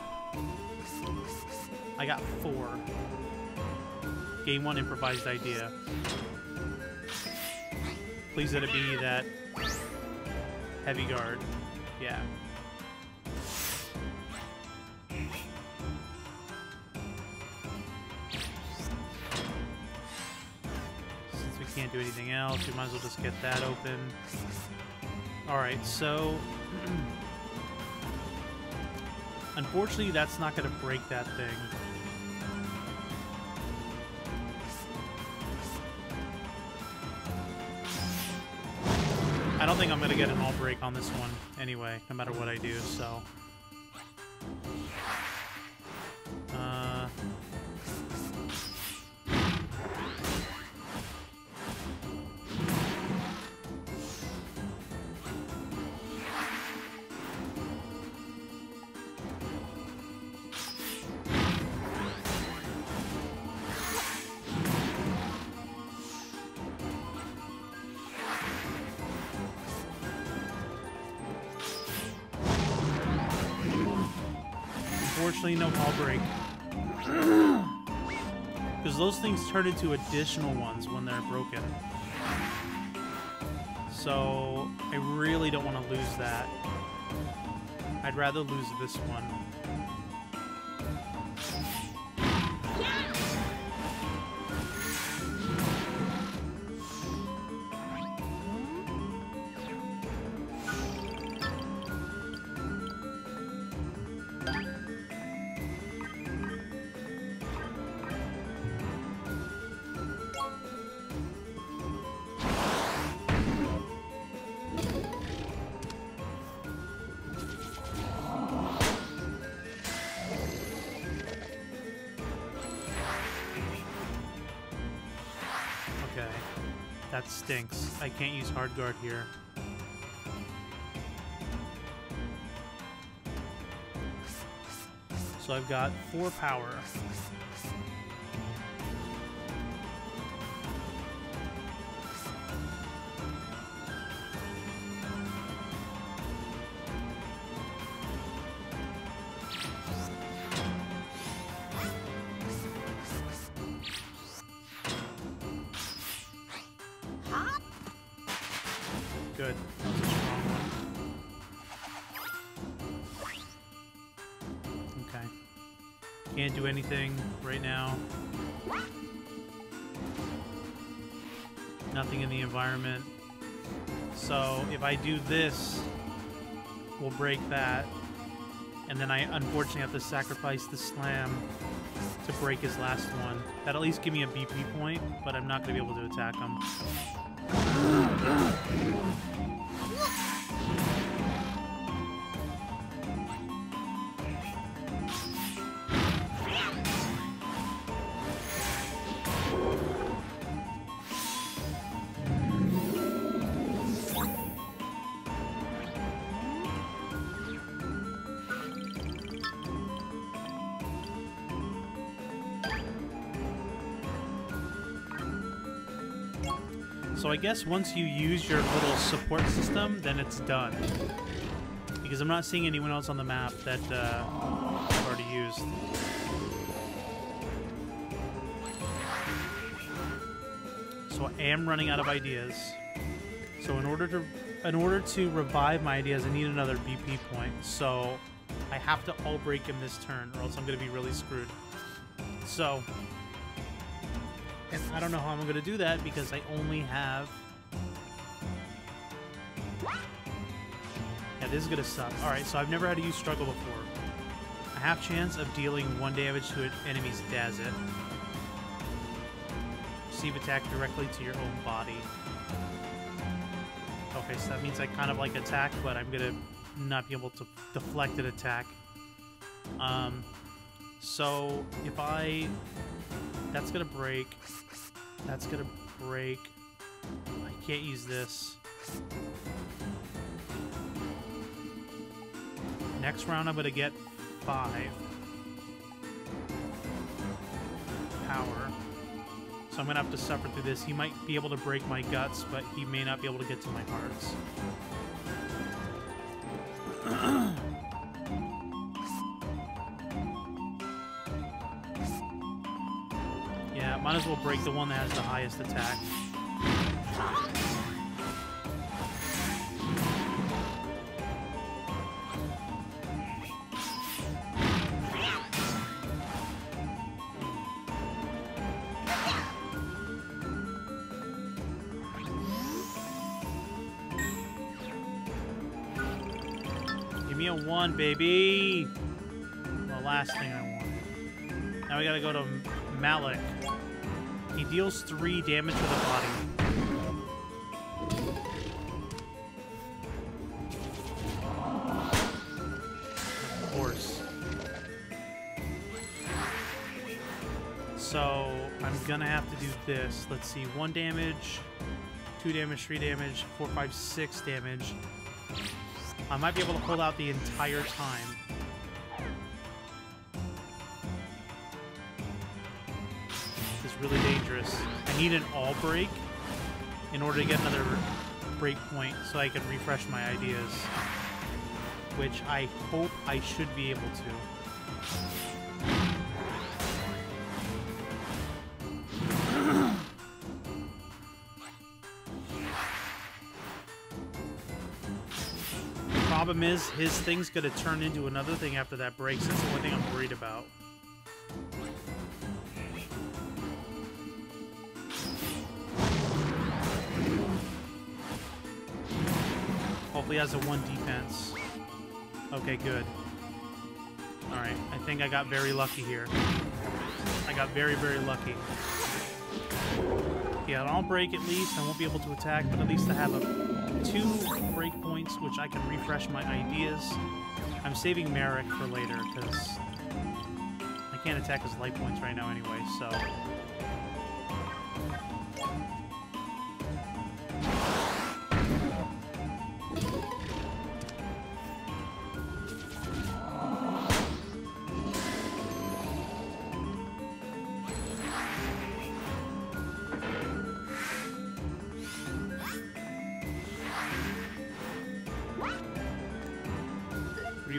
I got 4. Game 1 improvised idea. Please let it be that heavy guard. Yeah. Can't do anything else. We might as well just get that open. Alright, so unfortunately that's not going to break that thing. I don't think I'm going to get an all break on this one anyway, no matter what I do, so no all break. Because those things turn into additional ones when they're broken. So I really don't want to lose that. I'd rather lose this one. That stinks. I can't use hard guard here. So I've got 4 power. Anything right now. Nothing in the environment. So if I do this, we'll break that. And then I unfortunately have to sacrifice the slam to break his last one. That'll at least give me a BP point, but I'm not going to be able to attack him. So I guess once you use your little support system, then it's done. Because I'm not seeing anyone else on the map that I've already used. So I am running out of ideas. So in order to revive my ideas, I need another BP point. So I have to all break him this turn, or else I'm going to be really screwed. So. And I don't know how I'm going to do that because I only have... Yeah, this is going to suck. Alright, so I've never had to use struggle before. A half chance of dealing 1 damage to an enemy's Dazit. Receive attack directly to your own body. Okay, so that means I kind of like attack, but I'm going to not be able to deflect an attack. So if I... That's gonna break. That's gonna break. I can't use this. Next round, I'm gonna get 5 power. So I'm gonna have to suffer through this. He might be able to break my guts, but he may not be able to get to my hearts. Might as well break the one that has the highest attack. Give me a 1, baby! The last thing I wanted. Now we gotta go to Malik. He deals 3 damage to the body. Of course. So, I'm gonna have to do this. Let's see, 1 damage, 2 damage, 3 damage, 4, 5, 6 damage. I might be able to hold out the entire time. Really dangerous. I need an all break in order to get another break point so I can refresh my ideas, which I hope I should be able to. The problem is his thing's gonna turn into another thing after that breaks. That's the only thing I'm worried about. Has a 1 defense. Okay, good. Alright, I think I got very lucky here. I got very, very lucky. Yeah, I'll break at least. I won't be able to attack, but at least I have 2 break points, which I can refresh my ideas. I'm saving Merrick for later, because I can't attack his life points right now anyway, so...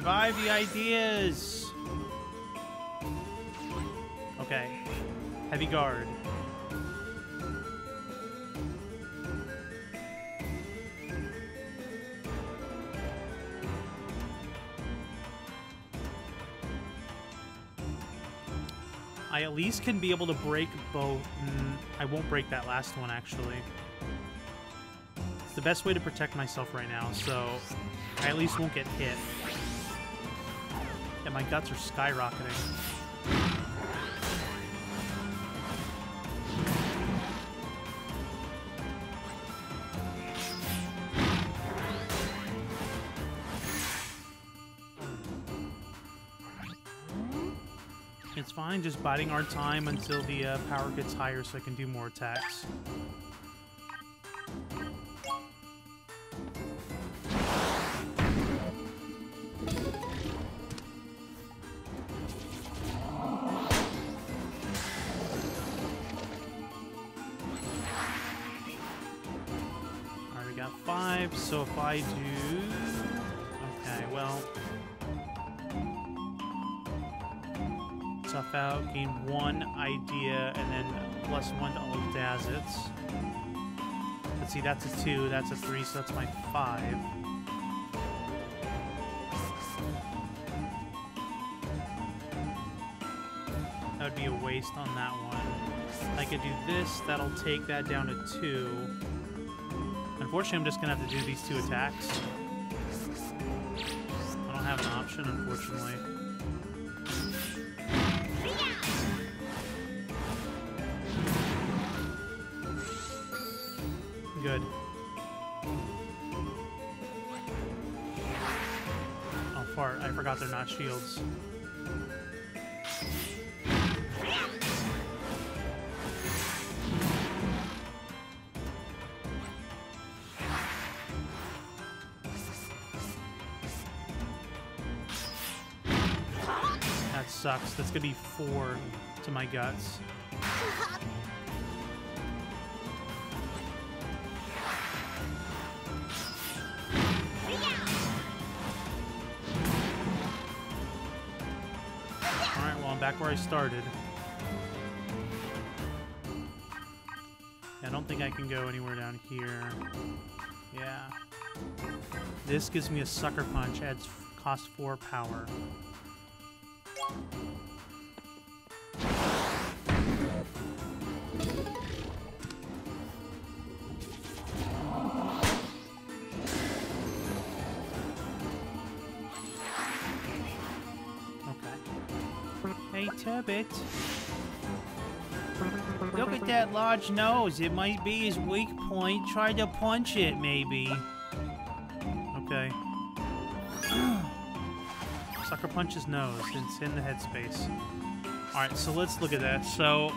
Revive the ideas. Okay. Heavy guard. I at least can be able to break both. I won't break that last one, actually. It's the best way to protect myself right now, so I at least won't get hit. And yeah, my guts are skyrocketing. It's fine, just biding our time until the power gets higher so I can do more attacks. Alright, we got 5, so if I do... Okay, well... Stuff out, gain 1 idea, and then +1 to all Dazzits. Let's see, that's a 2, that's a 3, so that's my 5. That would be a waste on that one. I could do this, that'll take that down to 2. Unfortunately, I'm just gonna have to do these 2 attacks. I don't have an option, unfortunately. Good. Oh, fart. I forgot they're not shields. That sucks. That's gonna be 4 to my guts. Back where I started. I don't think I can go anywhere down here. Yeah. This gives me a sucker punch. Adds cost 4 power. Turbot. Look at that large nose. It might be his weak point. Try to punch it, maybe. Okay. Sucker punch his nose. It's in the headspace. Alright, so let's look at that. So,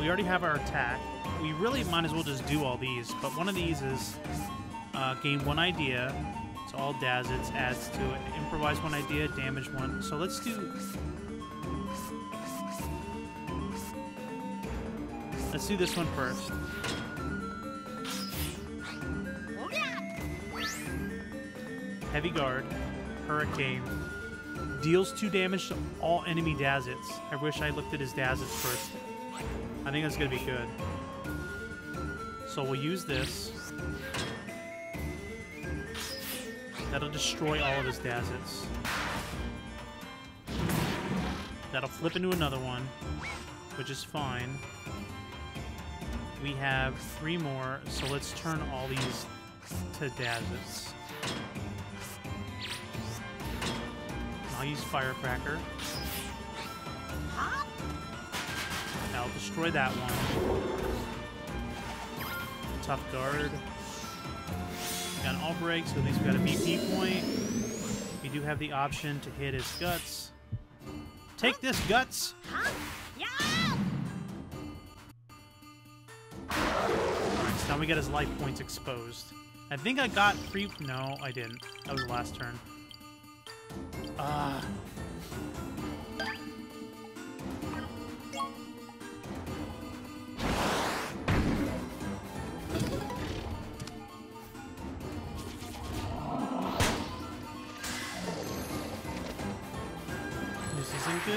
we already have our attack. We really might as well just do all these, but one of these is gain 1 idea. It's all Dazzits, adds to it. Improvise 1 idea, damage 1. So let's do... Let's do this one first. Heavy guard. Hurricane. Deals 2 damage to all enemy Dazzits. I wish I looked at his Dazzits first. I think that's going to be good. So we'll use this. That'll destroy all of his Dazzits. That'll flip into another one, which is fine. We have 3 more, so let's turn all these to Dazzits. I'll use Firecracker. I'll destroy that one. Tough guard. We got an all break, so at least we got a BP point. We do have the option to hit his guts. Take this, guts! Now we get his life points exposed. I think I got 3... No, I didn't. That was the last turn.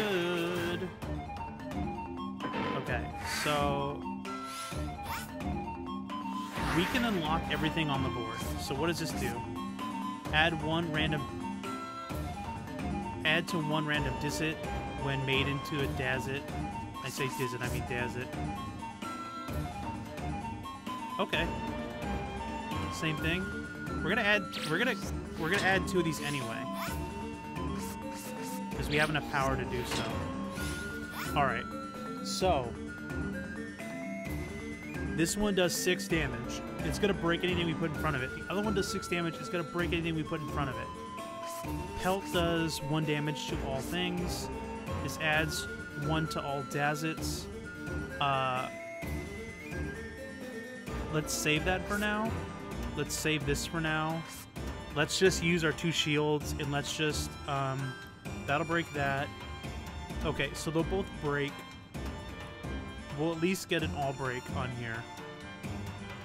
good. Okay, so we can unlock everything on the board. So what does this do? Add to one random Dizzet when made into a Dazzet. I say Dizzet, I mean Dazzet. Okay. Same thing. We're gonna add two of these anyway. Because we have enough power to do so. Alright. So this one does 6 damage. It's gonna break anything we put in front of it. The other one does 6 damage, it's gonna break anything we put in front of it. Pelt does 1 damage to all things. This adds 1 to all Dazzets. Let's save that for now. Let's save this for now. Let's just use our 2 shields and let's just, that'll break that. Okay, so they'll both break. We'll at least get an all break on here.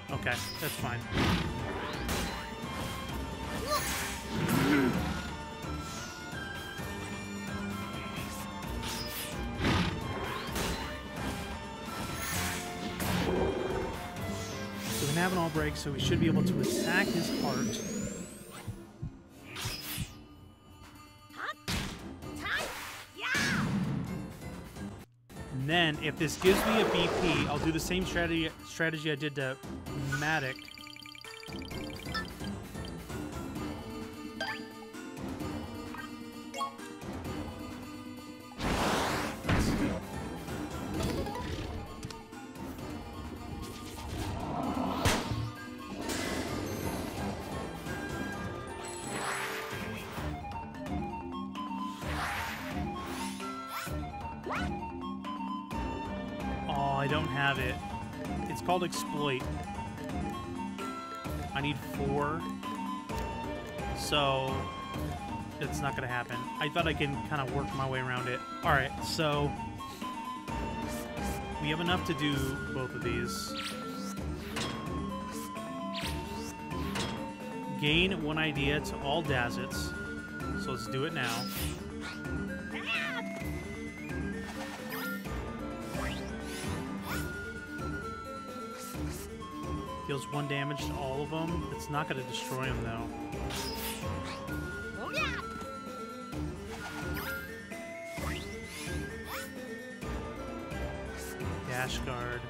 Okay, that's fine. Have an all break, so we should be able to attack his heart. And then, if this gives me a BP, I'll do the same strategy I did to Matic. Called exploit. I need 4, so it's not gonna happen. I thought I can kind of work my way around it. All right, so we have enough to do both of these. Gain 1 idea to all Dazzets, so let's do it now. Deals 1 damage to all of them. It's not going to destroy them, though. Dash guard.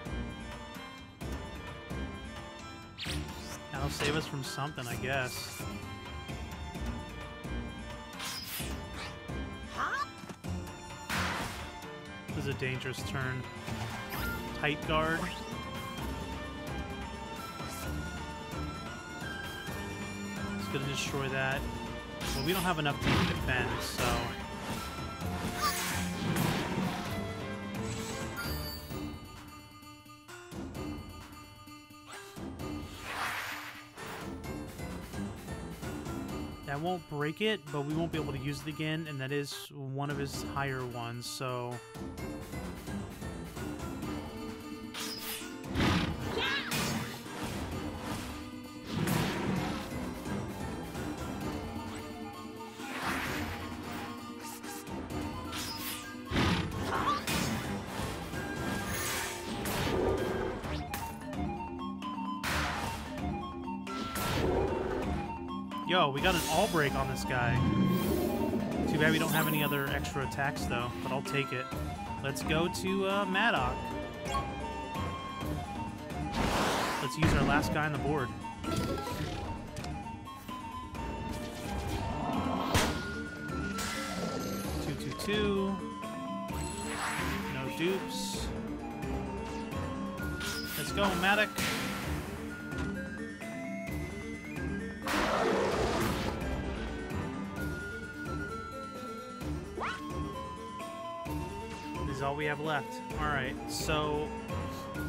That'll save us from something, I guess. This is a dangerous turn. Tight guard. Gonna destroy that. Well, we don't have enough to defend, so that won't break it, but we won't be able to use it again, and that is one of his higher ones, so we got an all break on this guy. Too bad we don't have any other extra attacks though, but I'll take it. Let's go to Madoc. Let's use our last guy on the board. Two. No dupes. Let's go, Madoc. We have left. All right, so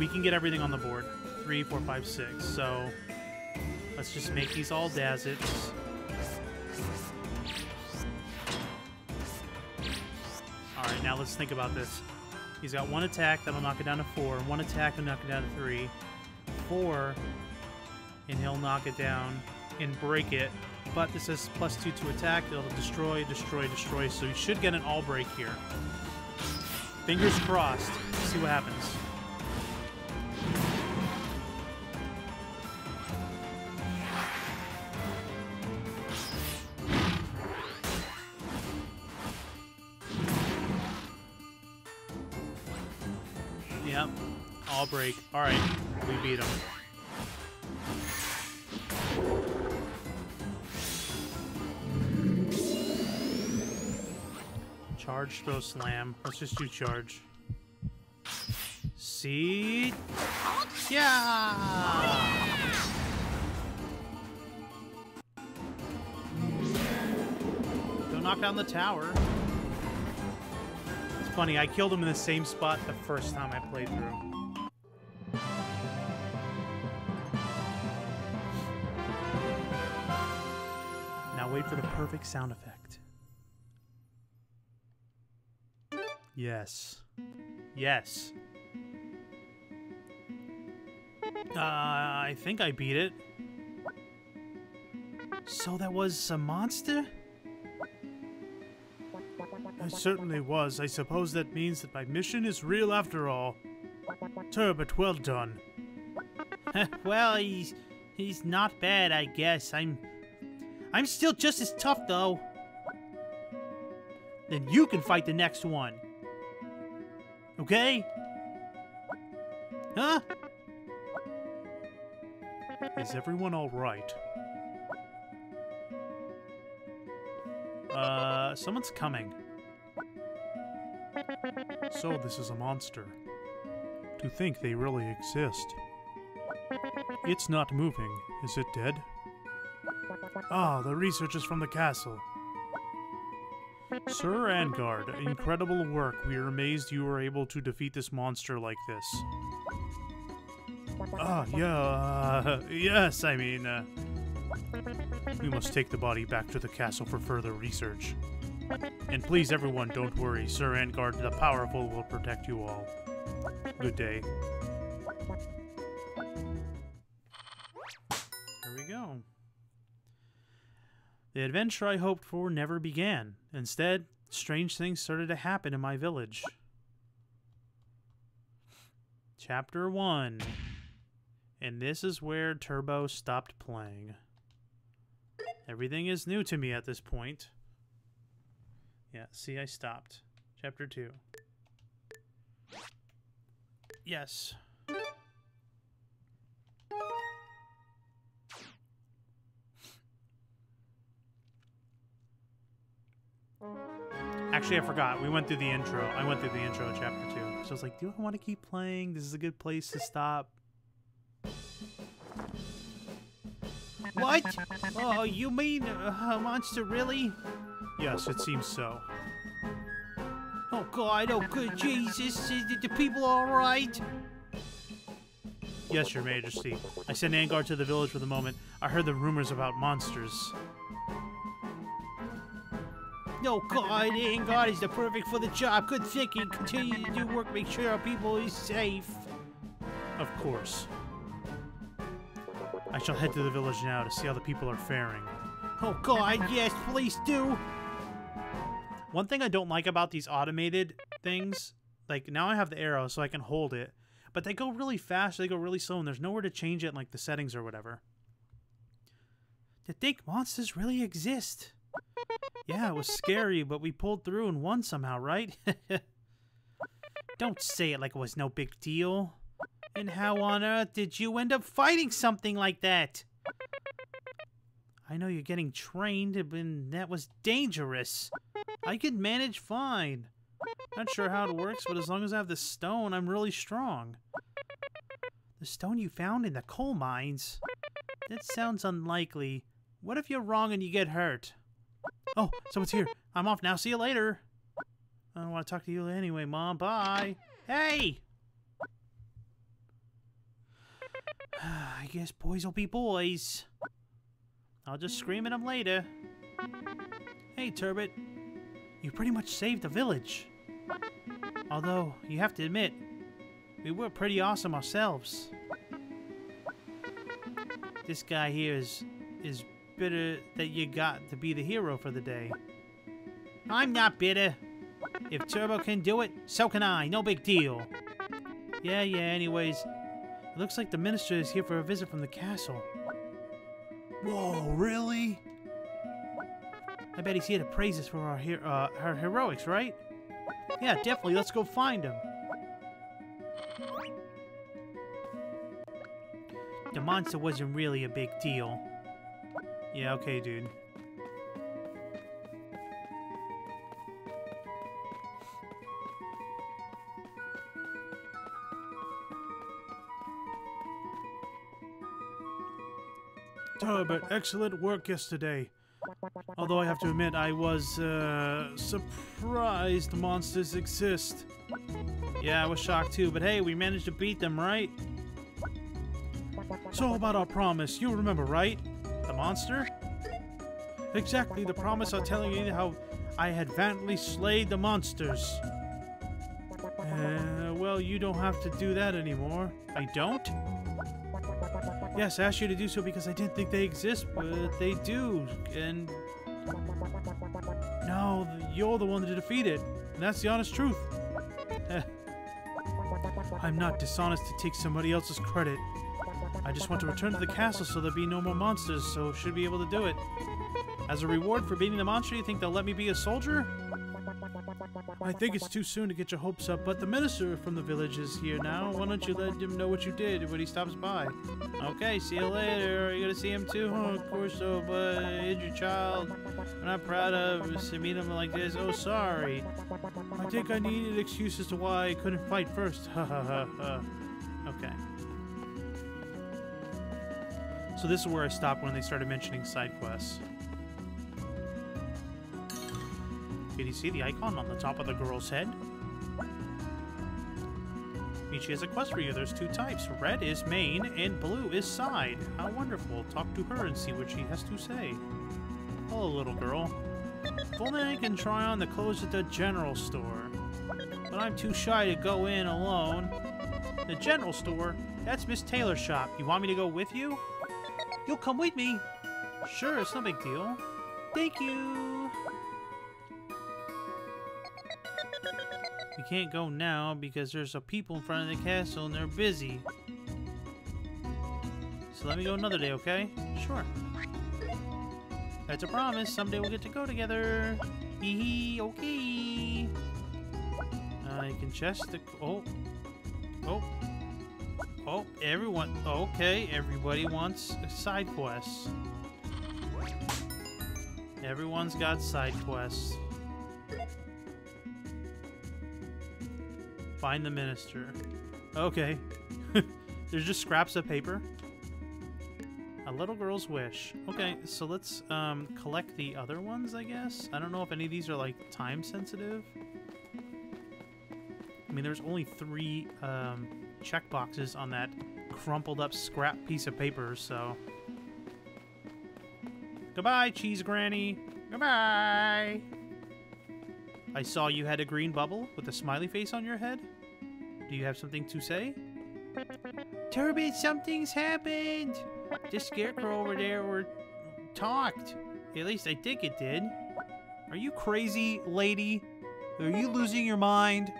we can get everything on the board. 3, 4, 5, 6. So let's just make these all Dazzets. All right, now let's think about this. He's got 1 attack that'll knock it down to 4. 1 attack will knock it down to 3. 4, and he'll knock it down and break it. But this is +2 to attack. It'll destroy, destroy, destroy. So you should get an all break here. Fingers crossed. See what happens. Yep. All break. All right. We beat him. Charge, throw, slam. Let's just do charge. See? Yeah! Don't knock down the tower. It's funny, I killed him in the same spot the first time I played through. Wait for the perfect sound effect. Yes. Yes. I think I beat it. So that was a monster? It certainly was. I suppose that means that my mission is real after all. Turbot, well done. Well, he's not bad, I guess. I'm still just as tough, though. Then you can fight the next one. Okay? Huh? Is everyone all right? Someone's coming. So this is a monster. To think they really exist. It's not moving. Is it dead? Ah, the researchers from the castle. Sir Angard, incredible work. We are amazed you were able to defeat this monster like this. Ah, yeah, yes, I mean... we must take the body back to the castle for further research. And please, everyone, don't worry. Sir Angard, the powerful, will protect you all. Good day. There we go. The adventure I hoped for never began. Instead, strange things started to happen in my village. Chapter 1. And this is where Turbo stopped playing. Everything is new to me at this point. Yeah, see, I stopped. Chapter 2. Yes. Actually, I forgot. We went through the intro. I went through the intro in Chapter 2. So I was like, do I want to keep playing? This is a good place to stop. What? Oh, you mean a monster, really? Yes, it seems so. Oh, God. Oh, good Jesus. Is the people all right? Yes, Your Majesty. I sent Angard to the village for the moment. I heard the rumors about monsters. No, God, Angard is the perfect for the job. Good thinking. Continue to do work. Make sure our people is safe. Of course. I shall head to the village now to see how the people are faring. Oh, God, yes, please do. One thing I don't like about these automated things, like now I have the arrow so I can hold it, but they go really fast, they go really slow, and there's nowhere to change it in like the settings or whatever. To think monsters really exist. Yeah, it was scary, but we pulled through and won somehow, right? Don't say it like it was no big deal. And how on earth did you end up fighting something like that? I know you're getting trained, and that was dangerous. I could manage fine. Not sure how it works, but as long as I have the stone, I'm really strong. The stone you found in the coal mines? That sounds unlikely. What if you're wrong and you get hurt? Oh, someone's here. I'm off now. See you later. I don't want to talk to you anyway, Mom. Bye. Hey! I guess boys will be boys. I'll just scream at them later. Hey, Turbot. You pretty much saved the village. Although, you have to admit, we were pretty awesome ourselves. This guy here is bitter that you got to be the hero for the day. I'm not bitter. If Turbo can do it, so can I. No big deal. Yeah, anyways. It looks like the minister is here for a visit from the castle. Whoa, really? I bet he's here to praise us for our heroics, right? Yeah, definitely. Let's go find him. The monster wasn't really a big deal. Yeah, okay, dude. Turbo, excellent work yesterday. Although I have to admit, I was surprised monsters exist. Yeah, I was shocked too, but hey, we managed to beat them, right? So about our promise, you remember, right? The monster? Exactly, the promise of telling you how I had valiantly slayed the monsters. Well, you don't have to do that anymore. I don't? Yes, I asked you to do so because I didn't think they exist, but they do, and... No, you're the one to defeat it, and that's the honest truth. I'm not dishonest to take somebody else's credit. I just want to return to the castle so there'll be no more monsters, so should be able to do it. As a reward for beating the monster, you think they'll let me be a soldier? I think it's too soon to get your hopes up, but the minister from the village is here now. Why don't you let him know what you did when he stops by? Okay, see you later. Are you going to see him too? Oh, of course so, but it's your child. I'm not proud of to meet him like this. Oh, sorry. I think I needed excuses to why I couldn't fight first. Ha ha ha ha. Okay. So this is where I stopped when they started mentioning side quests. Did you see the icon on the top of the girl's head? Each has a quest for you. There's two types. Red is main and blue is side. How wonderful. Talk to her and see what she has to say. Hello, little girl. If only I can try on the clothes at the general store. But I'm too shy to go in alone. The general store? That's Miss Taylor's shop. You want me to go with you? You'll come with me. Sure, it's no big deal. Thank you. We can't go now because there's a people in front of the castle and they're busy. So let me go another day, okay? Sure. That's a promise. Someday we'll get to go together. Hee hee, okay. I can chest the... Oh. Oh. Oh, everyone... Okay, everybody wants side quests. Everyone's got side quests. Find the minister. Okay. There's just scraps of paper. A little girl's wish. Okay, so let's collect the other ones, I guess. I don't know if any of these are, like, time-sensitive. I mean, there's only 3 checkboxes on that crumpled-up scrap piece of paper, so... Goodbye, Cheese Granny! Goodbye! I saw you had a green bubble with a smiley face on your head. Do you have something to say? Turbid, something's happened! This scarecrow over there talked. At least I think it did. Are you crazy, lady? Are you losing your mind?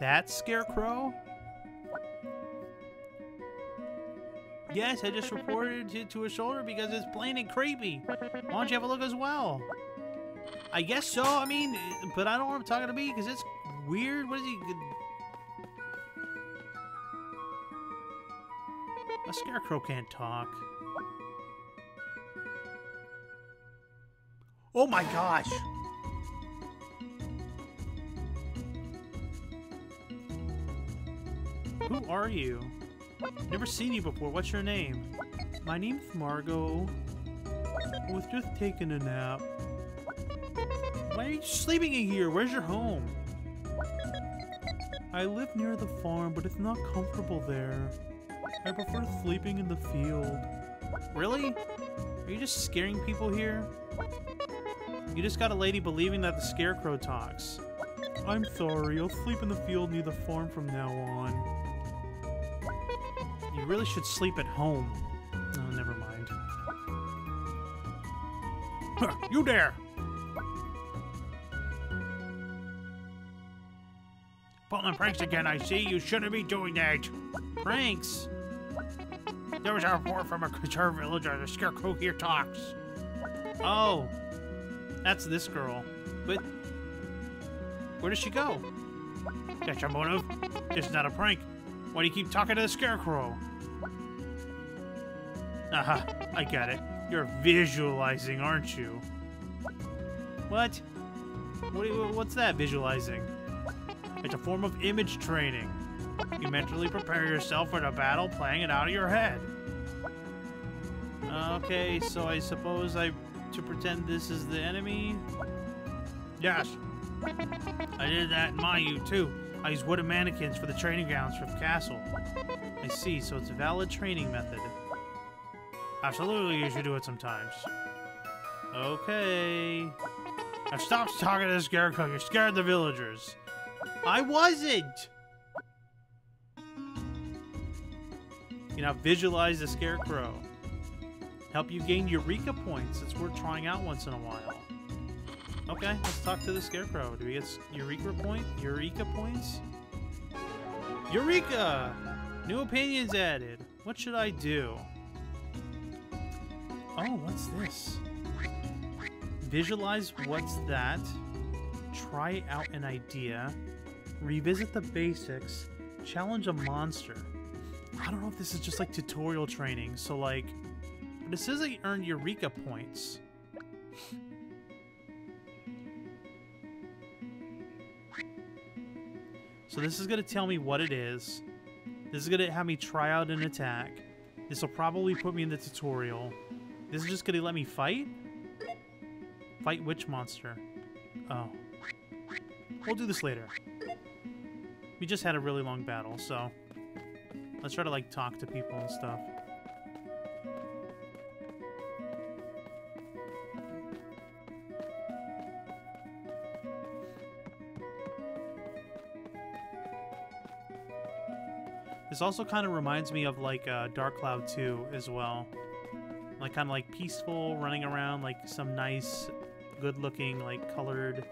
That scarecrow? Yes, I just reported it to her shoulder because it's plain and creepy. Why don't you have a look as well? I guess so, I mean, but I don't want him talking to me because it's weird. What is he? A scarecrow can't talk. Oh my gosh! Who are you? Never seen you before. What's your name? My name's Margot. I was just taking a nap. Why are you sleeping in here? Where's your home? I live near the farm, but it's not comfortable there. I prefer sleeping in the field. Really? Are you just scaring people here? You just got a lady believing that the scarecrow talks. I'm sorry, I'll sleep in the field near the farm from now on. You really should sleep at home. Oh, never mind. You there! Pulling pranks again, I see. You shouldn't be doing that. Pranks? There was a report from a concerned villager. The scarecrow here talks. Oh. That's this girl. But where does she go? That's your motive? This is not a prank. Why do you keep talking to the scarecrow? Aha, I got it. You're visualizing, aren't you? What? What's that, visualizing? It's a form of image training. You mentally prepare yourself for the battle, playing it out of your head. Okay, so I suppose I to pretend this is the enemy? Yes. I did that in Mayu, too. I used wooden mannequins for the training grounds for the castle. I see, so it's a valid training method. Absolutely, you should do it sometimes. Okay. Now stop talking to the scarecrow. You're scared of the villagers. I wasn't! You know, visualize the scarecrow. Help you gain Eureka points. It's worth trying out once in a while. Okay, let's talk to the scarecrow. Do we get Eureka point? Eureka points? Eureka! New opinions added. What should I do? Oh, what's this? Visualize what's that. Try out an idea. Revisit the basics. Challenge a monster. I don't know if this is just like tutorial training, so like... But it says I earned Eureka points. So this is going to tell me what it is. This is going to have me try out an attack. This will probably put me in the tutorial. This is just going to let me fight? Fight which monster? Oh. We'll do this later. We just had a really long battle, so... Let's try to, like, talk to people and stuff. This also kind of reminds me of, like, Dark Cloud 2 as well. Like, kind of, like, peaceful, running around, like, some nice, good-looking, like, colored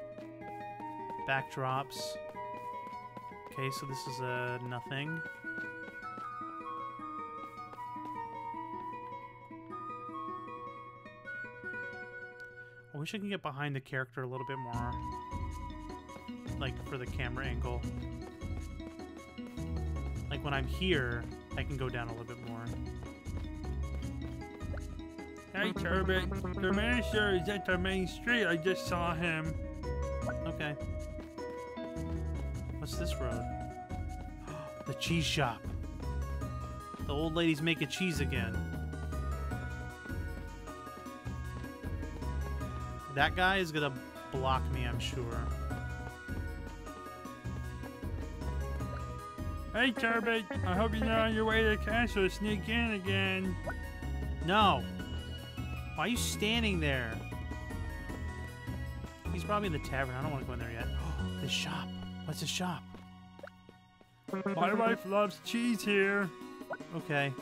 backdrops. Okay, so this is a nothing. I wish I could get behind the character a little bit more. Like, for the camera angle. Like when I'm here, I can go down a little bit more. Hey, Turbot. The minister is at the main street. I just saw him. Okay. What's this road? The cheese shop. The old lady's making cheese again. That guy is gonna block me, I'm sure. Hey, Turbot! I hope you're not on your way to the castle to sneak in again. No! Why are you standing there? He's probably in the tavern. I don't want to go in there yet. Oh, this shop. What's this shop? My wife loves cheese here. Okay.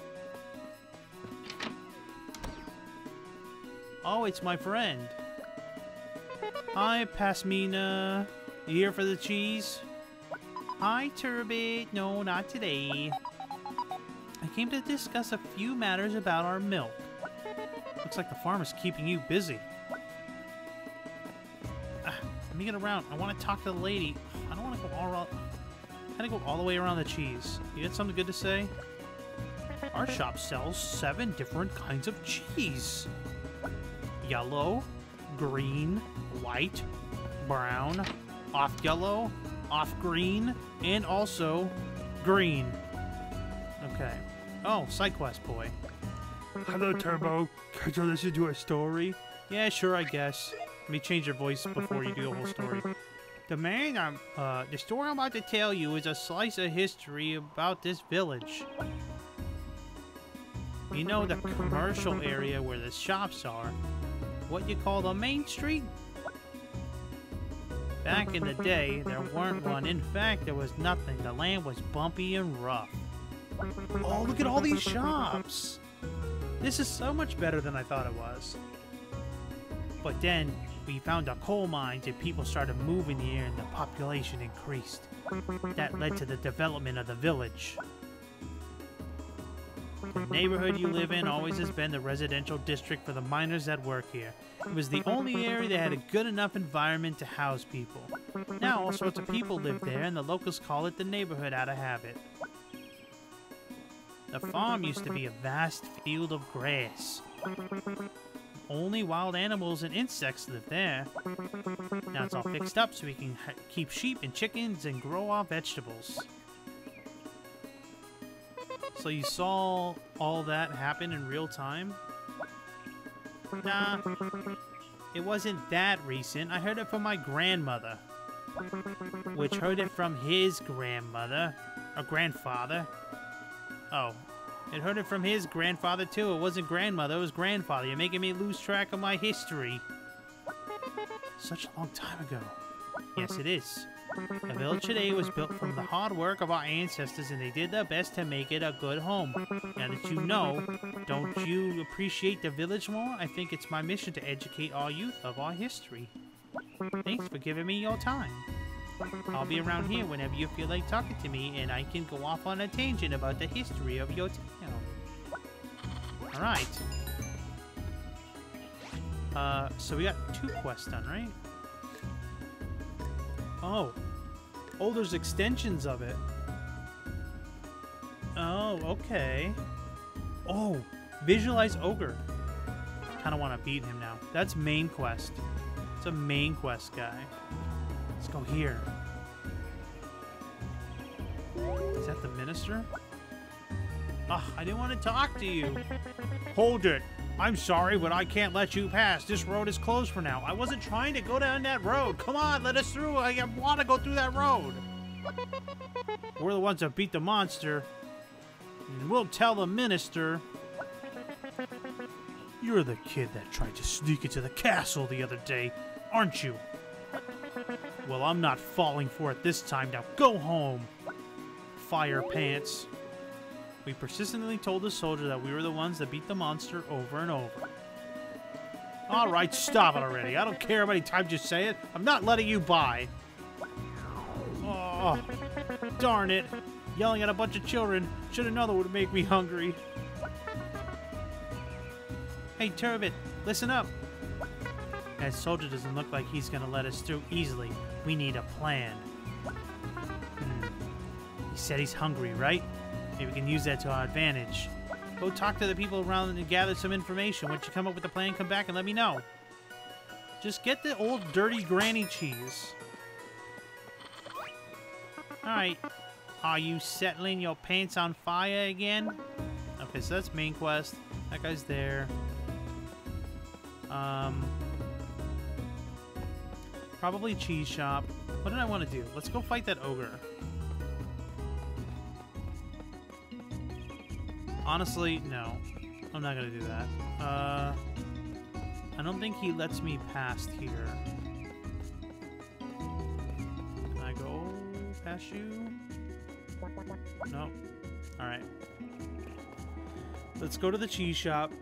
Oh, it's my friend. Hi, Pasmina. You here for the cheese? Hi, Turbot. No, not today. I came to discuss a few matters about our milk. Looks like the farm is keeping you busy. Let me get around. I want to talk to the lady. I don't want to go all around. I gotta go all the way around the cheese. You got something good to say? Our shop sells 7 different kinds of cheese. Yellow, green, white, brown, off yellow, off green, and also green. Okay. Oh, side quest boy. Hello, Turbo. Could you listen to a story? Yeah, sure, I guess. Let me change your voice before you do the whole story. The story I'm about to tell you is a slice of history about this village. You know the commercial area where the shops are? What you call the main street? Back in the day, there weren't one. In fact, there was nothing. The land was bumpy and rough. Oh, look at all these shops! This is so much better than I thought it was. But then, we found a coal mine and people started moving here and the population increased. That led to the development of the village. The neighborhood you live in always has been the residential district for the miners that work here. It was the only area that had a good enough environment to house people. Now all sorts of people live there and the locals call it the neighborhood out of habit. The farm used to be a vast field of grass. Only wild animals and insects live there. Now it's all fixed up so we can keep sheep and chickens and grow our vegetables. So you saw all that happen in real time? Nah, it wasn't that recent. I heard it from my grandmother, which heard it from his grandmother, or grandfather. Oh, it heard it from his grandfather too. It wasn't grandmother, it was grandfather. You're making me lose track of my history. Such a long time ago. Yes, it is. The village today was built from the hard work of our ancestors, and they did their best to make it a good home. Now that you know, don't you appreciate the village more? I think it's my mission to educate our youth of our history. Thanks for giving me your time. I'll be around here whenever you feel like talking to me, and I can go off on a tangent about the history of your town. Alright. So we got 2 quests done, right? Oh, there's extensions of it. Oh, okay. Oh, visualize ogre. Kind of want to beat him now. That's main quest. It's a main quest guy. Let's go here. Is that the minister? Ah, I didn't want to talk to you. Hold it. I'm sorry, but I can't let you pass. This road is closed for now. I wasn't trying to go down that road. Come on, let us through. I want to go through that road. We're the ones that beat the monster. And we'll tell the minister. You're the kid that tried to sneak into the castle the other day, aren't you? Well, I'm not falling for it this time. Now go home, fire pants. We persistently told the soldier that we were the ones that beat the monster over and over. Alright, stop it already. I don't care how many times you say it. I'm not letting you by. Oh, darn it. Yelling at a bunch of children. Should another would make me hungry. Hey, Turbot, listen up. That soldier doesn't look like he's going to let us through easily. We need a plan. He said he's hungry, right? Maybe we can use that to our advantage. Go talk to the people around and gather some information. Once you come up with a plan, come back and let me know. Just get the old dirty granny cheese. Alright. Are you settling your pants on fire again? Okay, so that's main quest. That guy's there. Probably cheese shop. What did I want to do? Let's go fight that ogre. Honestly, no. I'm not gonna do that. I don't think he lets me past here. Can I go past you? No. Alright. Let's go to the cheese shop.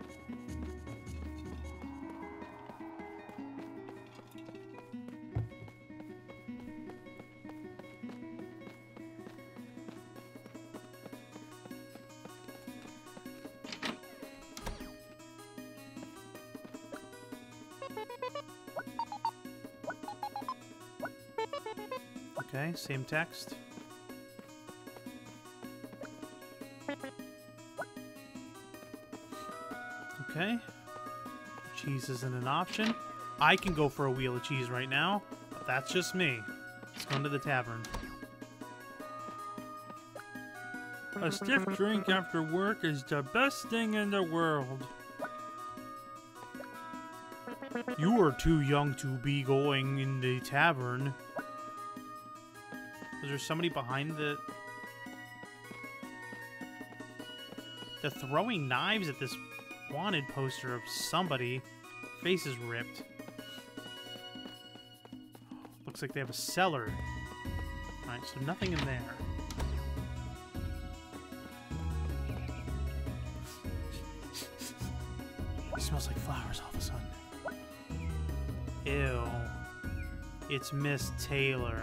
Same text. Okay. Cheese isn't an option. I can go for a wheel of cheese right now, but that's just me. Let's go into the tavern. A stiff drink after work is the best thing in the world. You are too young to be going in the tavern. Is there somebody behind the... They're throwing knives at this wanted poster of somebody. Face is ripped. Looks like they have a cellar. Alright, so nothing in there. It smells like flowers all of a sudden. Ew. It's Miss Taylor.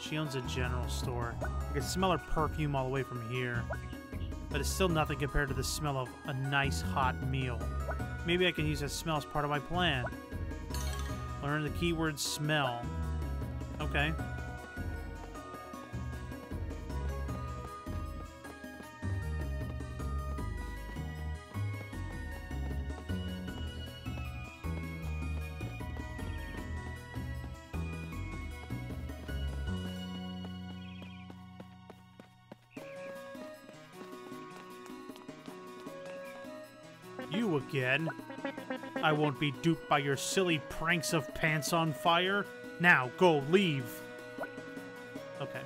She owns a general store. I can smell her perfume all the way from here. But it's still nothing compared to the smell of a nice hot meal. Maybe I can use that smell as part of my plan. Learn the keyword smell. Okay. You again? I won't be duped by your silly pranks of pants on fire. Now, go, leave! Okay.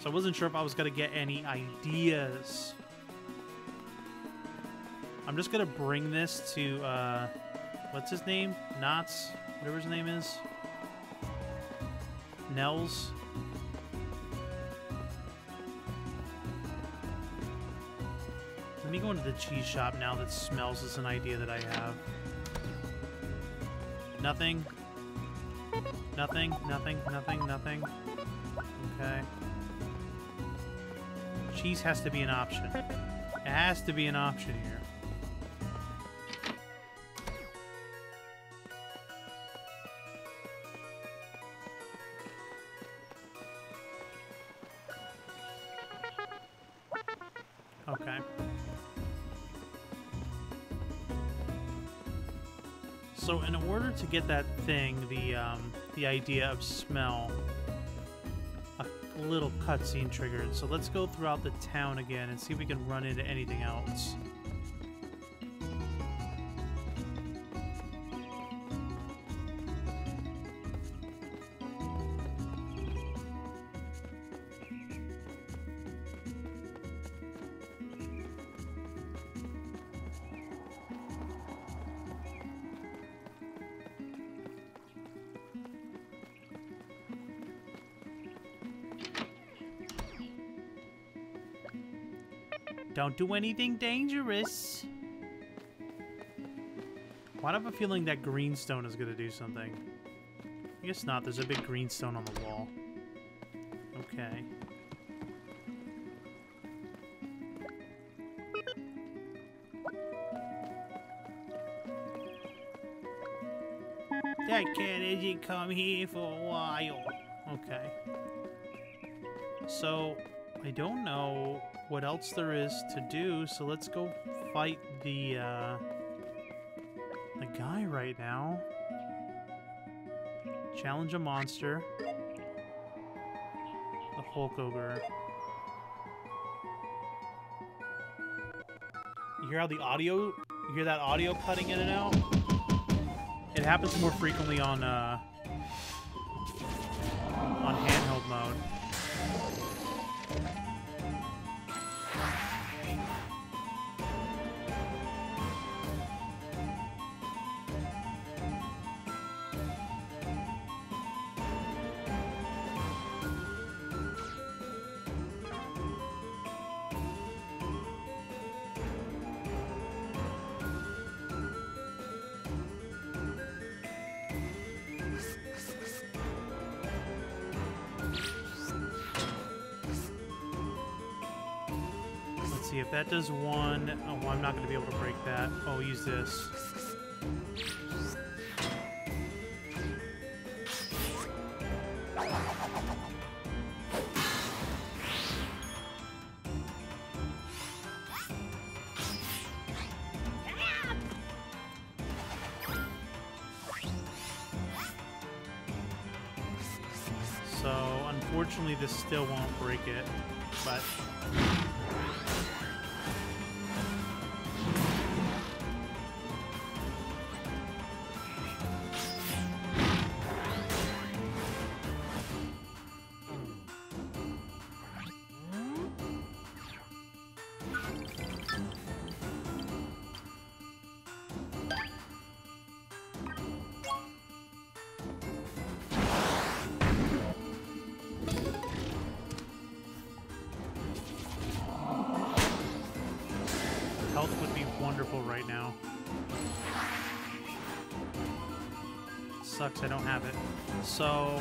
So I wasn't sure if I was gonna get any ideas. I'm just gonna bring this to, what's his name? Knotts? Whatever his name is. Nels? Let me go into the cheese shop now that smells is an idea that I have. Nothing. Nothing, nothing, nothing, nothing. Okay. Cheese has to be an option. It has to be an option here. Okay. So in order to get that thing, the idea of smell, a little cutscene triggered. So let's go throughout the town again and see if we can run into anything else. Don't do anything dangerous. Why do I have a feeling that greenstone is going to do something? I guess not. There's a big greenstone on the wall. Okay. That cat hasn't come here for a while. Okay. So, I don't know what else there is to do, so let's go fight the guy right now. Challenge a monster. The Hulk Ogre. You hear how the audio, you hear that audio cutting in and out? It happens more frequently on handheld mode. If that does one, oh, well, I'm not going to be able to break that. Oh, use this. So, unfortunately, this still won't break it, but... Health would be wonderful right now. sucks I don't have it. So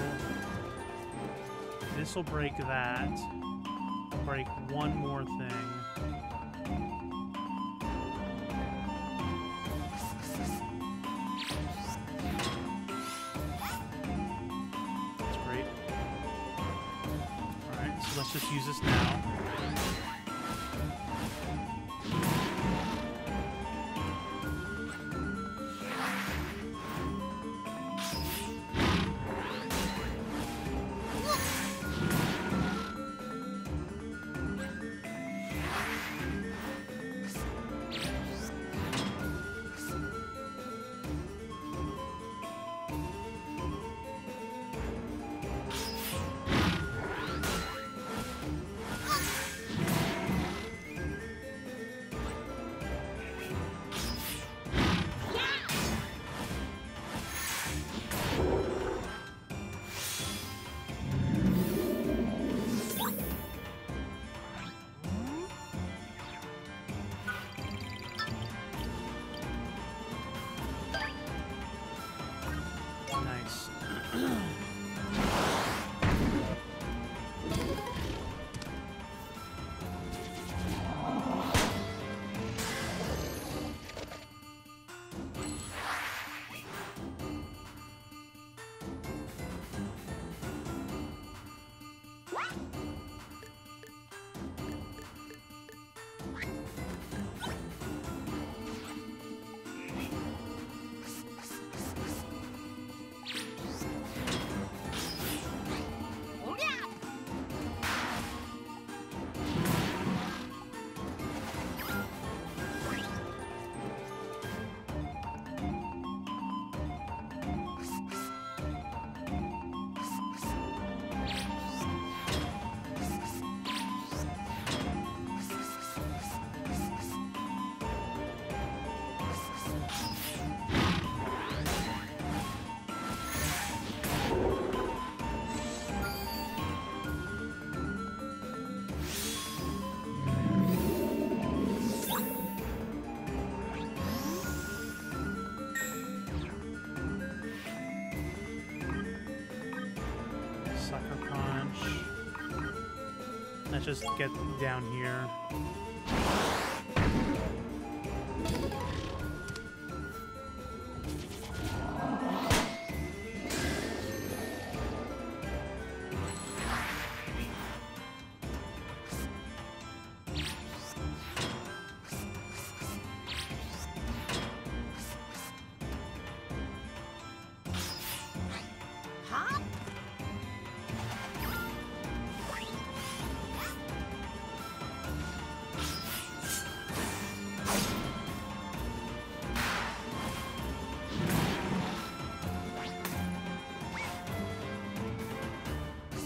this will break that. Break one more thing. That's great. Alright, so let's just use this now. Just get down here.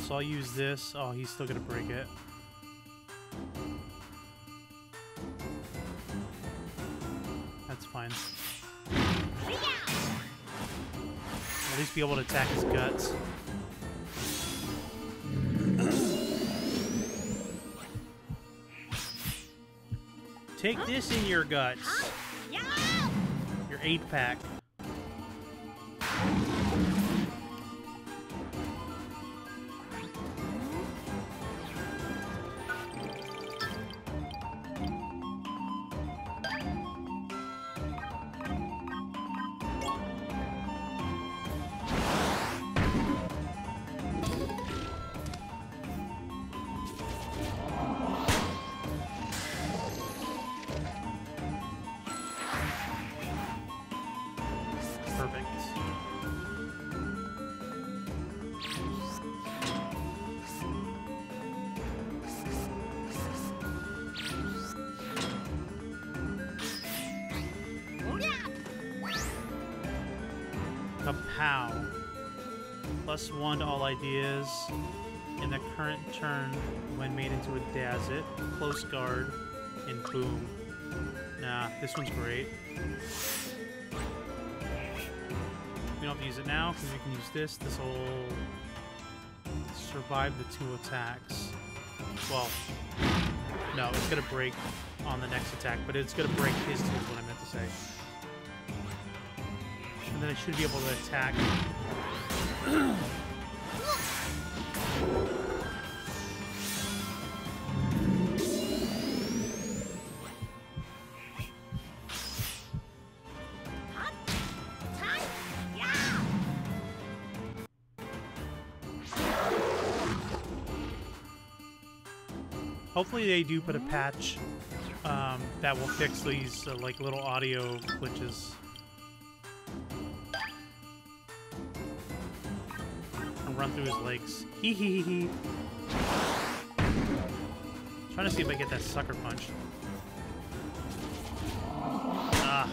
So I'll use this. Oh, he's still gonna break it. That's fine. I'll at least be able to attack his guts. Take this in your guts. Your 8-pack. +1 to all ideas in the current turn when made into a Dazzit, close guard, and boom. Nah, this one's great. We don't have to use it now because we can use this. This will survive the 2 attacks. Well, no, it's going to break on the next attack, but it's going to break his 2 is what I meant to say. and then I should be able to attack. Hopefully they do put a patch that will fix these like little audio glitches. And run through his legs. Hee hee hee hee. Trying to see if I get that sucker punch. Ah.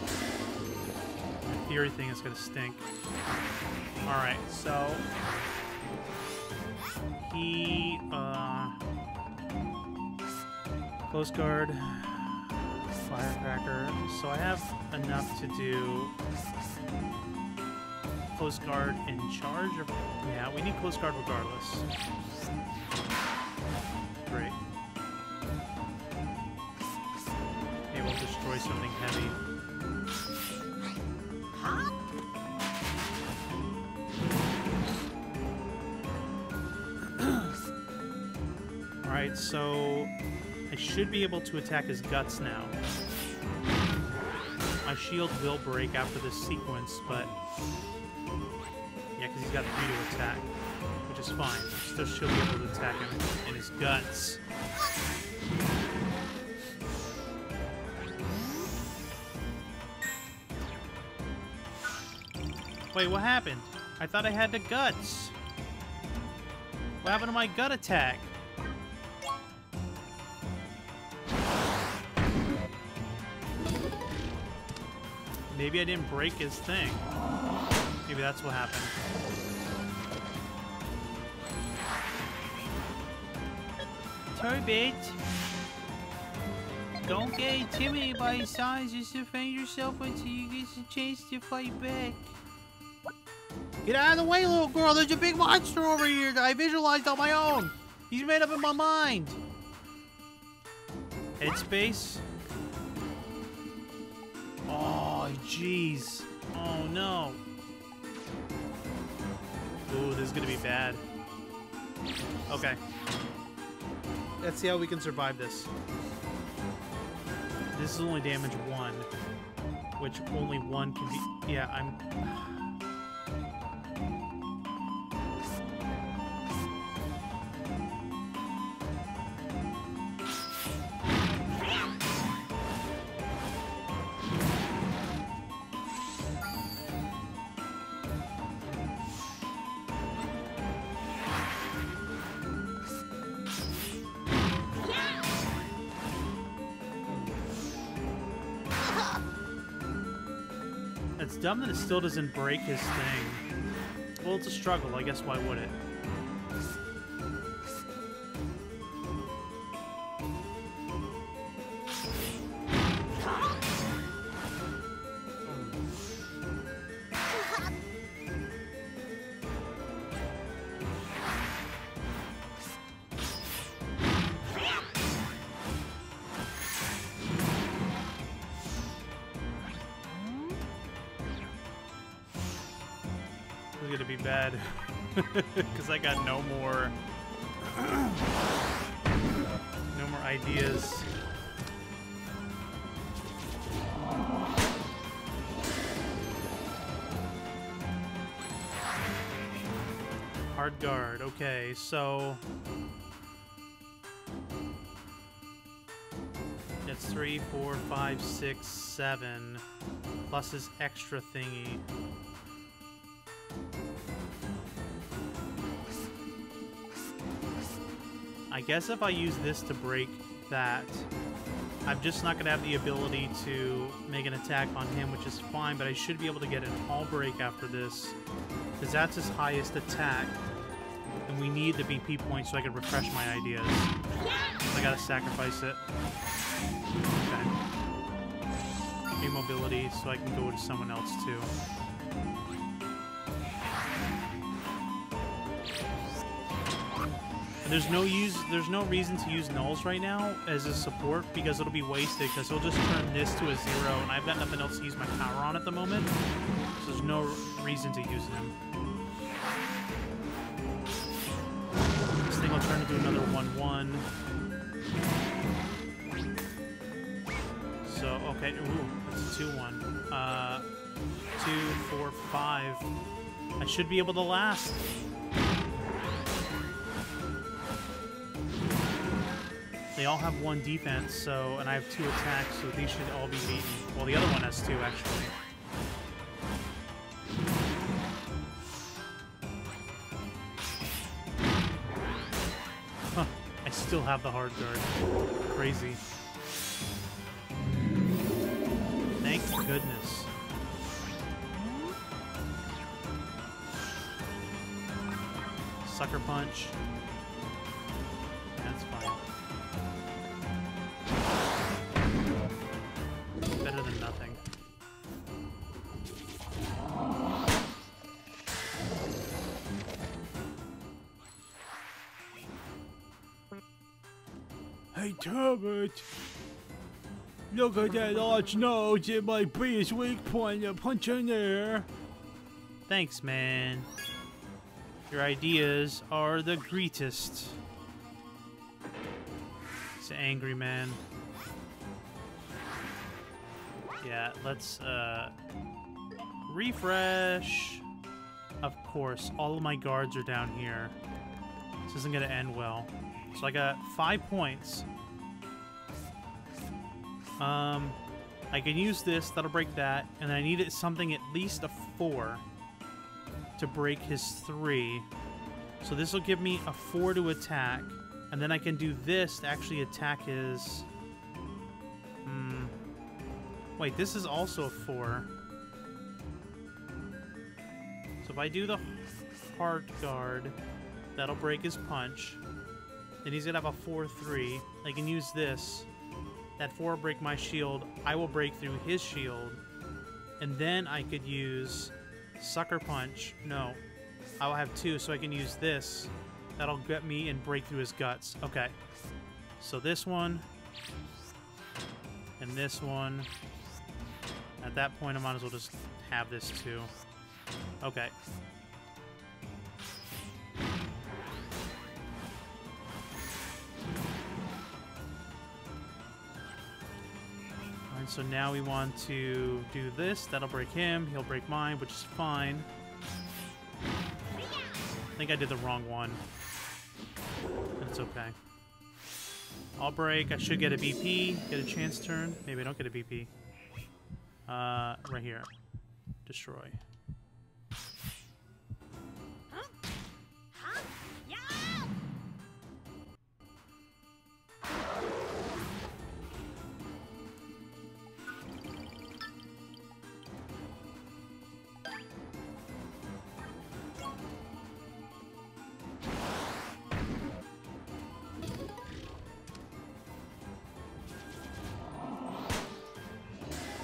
The theory thing is gonna stink. Alright, so he Close guard, firecracker. So I have enough to do close guard in charge. Or, yeah, we need close guard regardless. Great. Okay, we'll destroy something heavy. All right, so I should be able to attack his guts now. My shield will break after this sequence, but yeah, because he's got 3 to attack, which is fine. Still should be able to attack him in his guts. Wait, what happened? I thought I had the guts. What happened to my gut attack? Maybe I didn't break his thing. Maybe that's what happened. Turbit! Don't get intimidated by his size. Just defend yourself until you get a chance to fight back. Get out of the way, little girl! There's a big monster over here that I visualized on my own! He's made up in my mind! Headspace? Oh, jeez. Oh, no. Ooh, this is gonna be bad. Okay. Let's see how we can survive this. This is only damage 1, which only 1 can be... Yeah, I'm... Dumb that it still doesn't break his thing. Well, it's a struggle, I guess. Why would it? Because I got no more ideas. Hard guard. Okay, so that's 3, 4, 5, 6, 7 plus his extra thingy. I guess if I use this to break that, I'm just not going to have the ability to make an attack on him, which is fine, but I should be able to get an all break after this, because that's his highest attack, and we need the BP point so I can refresh my ideas. I got to sacrifice it. Okay. Immobility, so I can go to someone else too. There's no reason to use nulls right now as a support because it'll be wasted, because he'll just turn this to a 0, and I've got nothing else to use my power on at the moment. So there's no reason to use him. This thing will turn into another 1/1. So, okay. Ooh, it's a 2/1. 2, 4, 5. I should be able to last. They all have 1 defense, so, and I have 2 attacks, so these should all be beaten. Well, the other one has 2, actually. Huh, I still have the hard guard. Crazy. Thank goodness. Sucker punch. That's fine. Better than nothing. Hey, Turbot! Look at that arch nose, it might be his weak point, a punch in there! Thanks, man. Your ideas are the greatest. It's an angry man. Yeah, let's refresh. Of course, all of my guards are down here. This isn't gonna end well. So I got 5 points. I can use this, that'll break that, and I needed something at least a 4 to break his 3. So this will give me a 4 to attack, and then I can do this to actually attack his... Wait, this is also a 4. So if I do the hard guard, that'll break his punch. Then he's gonna have a 4-3. I can use this. That 4 will break my shield. I will break through his shield. And then I could use Sucker Punch. No. I will have 2, so I can use this. That'll get me and break through his guts. Okay. So this one. And this one. At that point, I might as well just have this too. Okay. Alright, so now we want to do this. That'll break him. He'll break mine, which is fine. I think I did the wrong one. That's okay. I'll break. I should get a BP. Get a chance turn. Maybe I don't get a BP. Right here. Destroy. Huh? Huh? Yeah!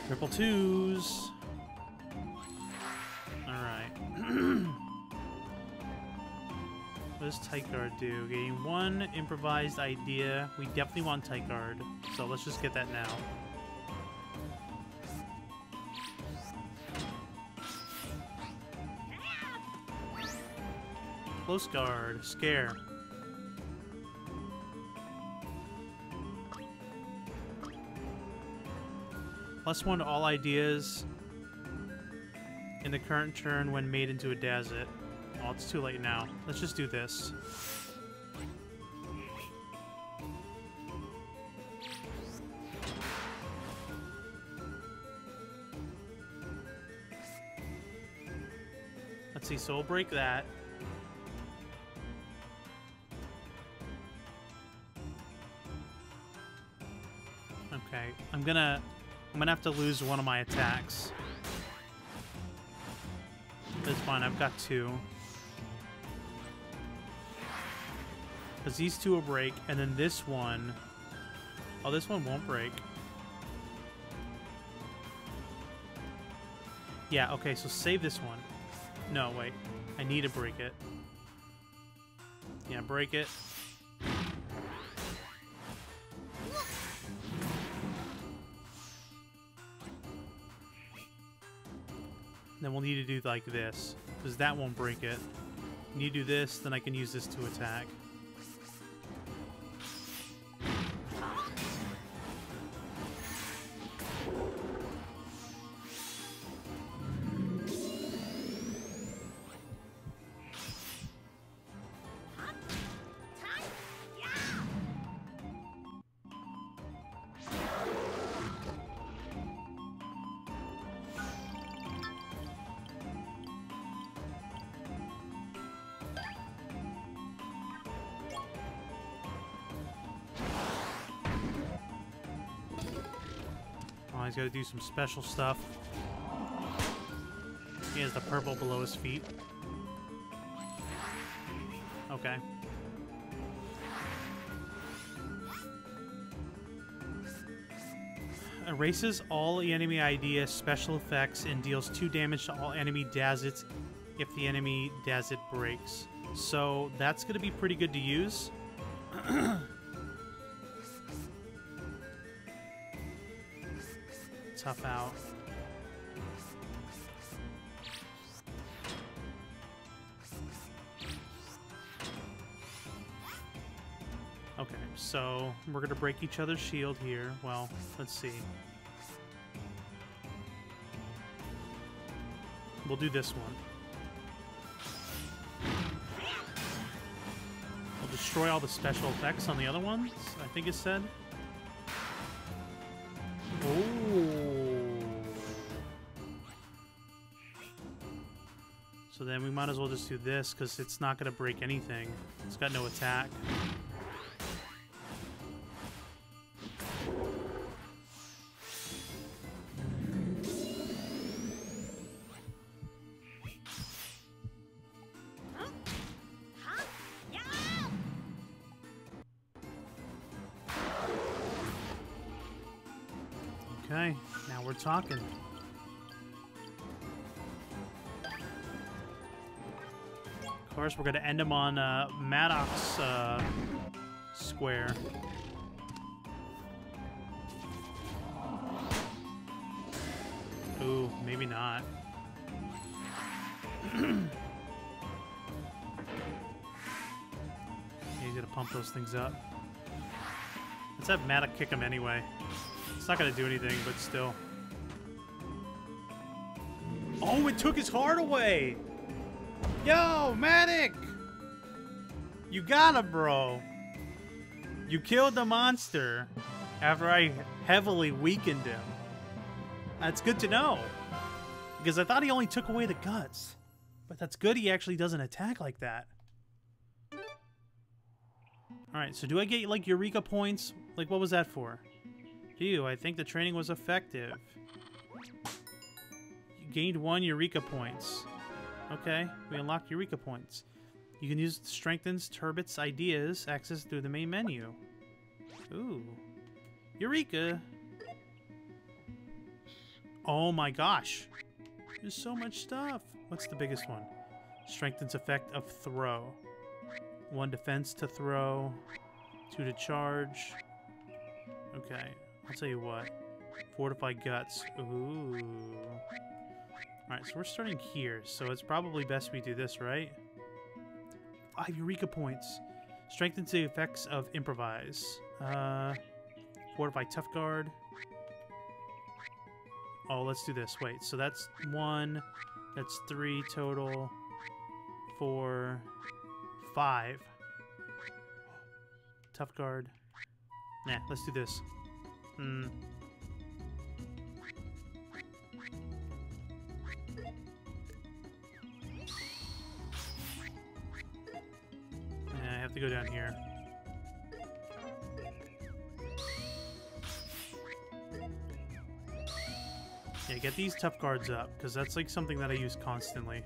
Triple 2s. Alright. What does Tight Guard do? Getting 1 improvised idea. We definitely want Tight Guard, so let's just get that now. Close Guard. Scare. +1 to all ideas in the current turn when made into a Dazit. Oh, it's too late now. Let's just do this. Let's see, so we'll break that. Okay, I'm gonna have to lose one of my attacks. That's fine, I've got 2. Because these 2 will break, and then this one... Oh, this one won't break. Yeah, okay, so save this one. No, wait. I need to break it. Yeah, break it. Then we'll need to do like this, because that won't break it. When you do this, then I can use this to attack. He's got to do some special stuff. He has the purple below his feet. Okay. Erases all the enemy ID as special effects and deals 2 damage to all enemy Dazits if the enemy Dazit breaks. So that's going to be pretty good to use. Tough out. Okay, so we're gonna break each other's shield here. Well, let's see. We'll do this one. We'll destroy all the special effects on the other ones, I think it said. So then we might as well just do this, because it's not going to break anything. It's got no attack. Okay, now we're talking. Course, we're going to end him on Maddox Square. Ooh, maybe not. He's going to pump those things up. Let's have Maddox kick him anyway. It's not going to do anything, but still. Oh, it took his heart away! Yo, Matic! You got him, bro. You killed the monster after I heavily weakened him. That's good to know. Because I thought he only took away the guts. But that's good he actually doesn't attack like that. Alright, so do I get, like, Eureka points? Like, what was that for? Ew, I think the training was effective. You gained 1 Eureka points. Okay, we unlocked Eureka points. You can use Strengthens Turbot's ideas accessed through the main menu. Ooh. Eureka! Oh my gosh. There's so much stuff. What's the biggest one? Strengthens effect of throw. 1 defense to throw. 2 to charge. Okay, I'll tell you what. Fortify guts. Ooh. Alright, so we're starting here, so it's probably best we do this, right? 5 Eureka points. Strengthens the effects of Improvise. Fortify Tough Guard. Oh, let's do this. Wait, so that's 1. That's 3 total. 4. 5. Tough Guard. Nah, let's do this. To go down here. Yeah, get these tough guards up, because that's like something that I use constantly.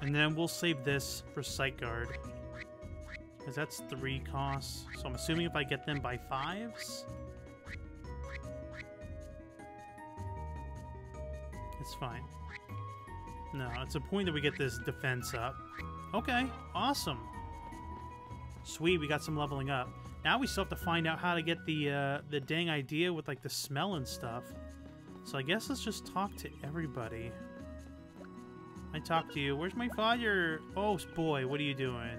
And then we'll save this for sight guard, because that's 3 costs. So I'm assuming if I get them by 5s, it's fine. No, it's a point that we get this defense up. Okay, awesome. Sweet, we got some leveling up. Now we still have to find out how to get the dang idea with like the smell and stuff. So I guess let's just talk to everybody. I talk to you. Where's my father? Oh boy, what are you doing?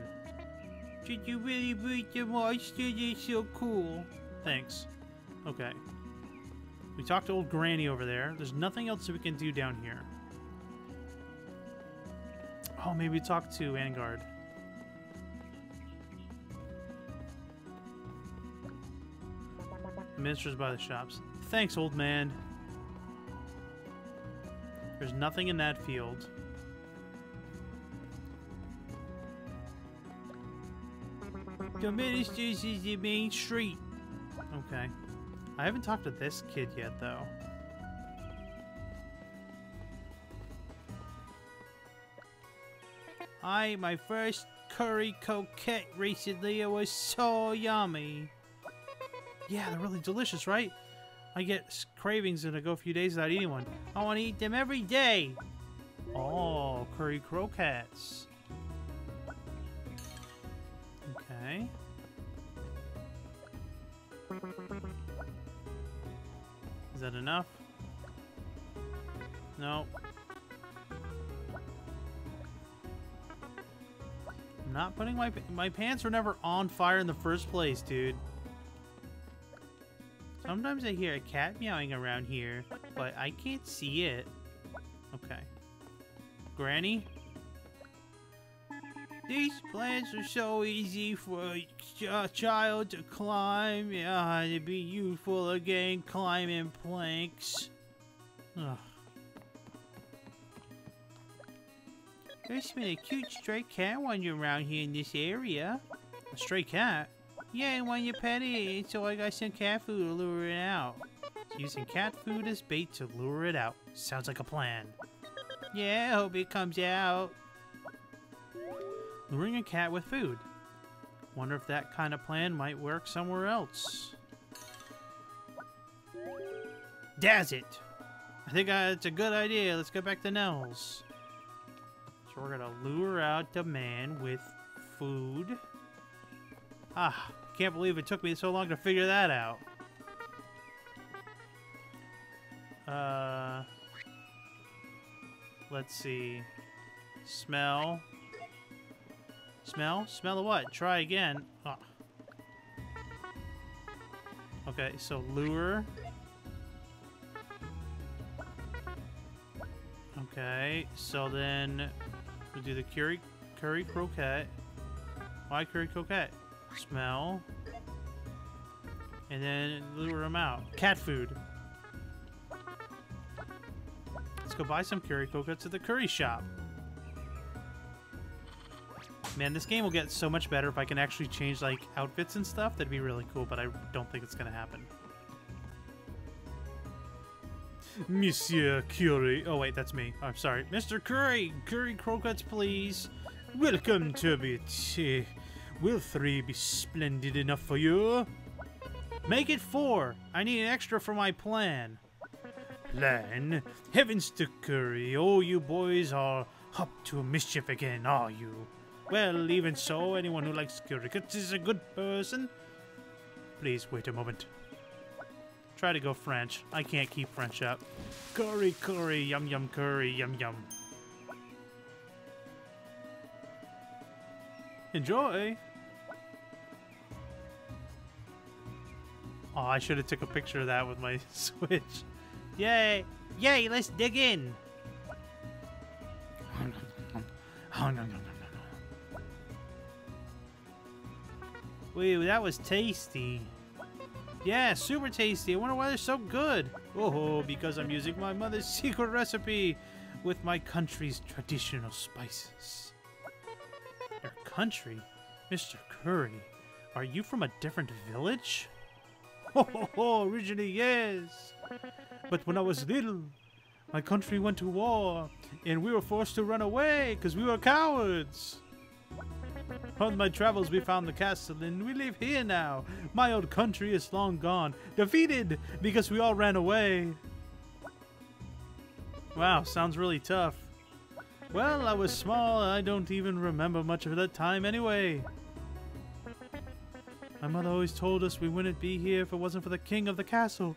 Did you really beat the monster? You're so cool. Thanks. Okay. We talked to old granny over there. There's nothing else that we can do down here. Oh, maybe talk to Vanguard. Ministers by the shops. Thanks, old man. There's nothing in that field. The ministers is the main street. Okay. I haven't talked to this kid yet, though. I ate my first curry croquette recently. It was so yummy. Yeah, they're really delicious, right? I get cravings and I go a few days without eating one. I want to eat them every day. Oh, curry croquettes. Okay. Is that enough? No. I'm not putting my pants were never on fire in the first place, dude. Sometimes I hear a cat meowing around here, but I can't see it. Okay. Granny? These plants are so easy for a child to climb. Yeah, it'd be useful again climbing planks. Ugh. There's been a cute stray cat wandering around here in this area. A stray cat? Yeah, and when you pet it, so I got some cat food to lure it out. So using cat food as bait to lure it out. Sounds like a plan. Yeah, I hope it comes out. Luring a cat with food. Wonder if that kind of plan might work somewhere else. Daz it! I think it's a good idea. Let's go back to Nell's. So we're gonna lure out the man with food. Ah, can't believe it took me so long to figure that out. Let's see. Smell. Smell? Smell of what? Try again. Oh. Okay, so lure. Okay, so then we'll do the curry croquette. Why curry croquette? Smell, and then lure him out. Cat food. Let's go buy some curry coconuts at the curry shop. Man, this game will get so much better if I can actually change like outfits and stuff. That'd be really cool, but I don't think it's gonna happen. Monsieur Curry. Oh wait, that's me. Oh, I'm sorry, Mr. Curry. Curry croquettes, please. Welcome to it. Will 3 be splendid enough for you? Make it 4! I need an extra for my plan. Plan? Heavens to Curry, oh, you boys are up to mischief again, are you? Well, even so, anyone who likes curry is a good person. Please wait a moment. Try to go French. I can't keep French up. Curry, curry, yum, yum, curry, yum, yum. Enjoy! Oh, I should have took a picture of that with my Switch. Yay! Yay, let's dig in! Oh, no, no, no, no, no. Woo, that was tasty. Yeah, super tasty. I wonder why they're so good. Oh, because I'm using my mother's secret recipe with my country's traditional spices. Your country? Mr. Curry, are you from a different village? Ho ho ho, originally yes. But when I was little, my country went to war, and we were forced to run away because we were cowards. On my travels, we found the castle, and we live here now. My old country is long gone, defeated because we all ran away. Wow, sounds really tough. Well, I was small, I don't even remember much of that time anyway. My mother always told us we wouldn't be here if it wasn't for the king of the castle.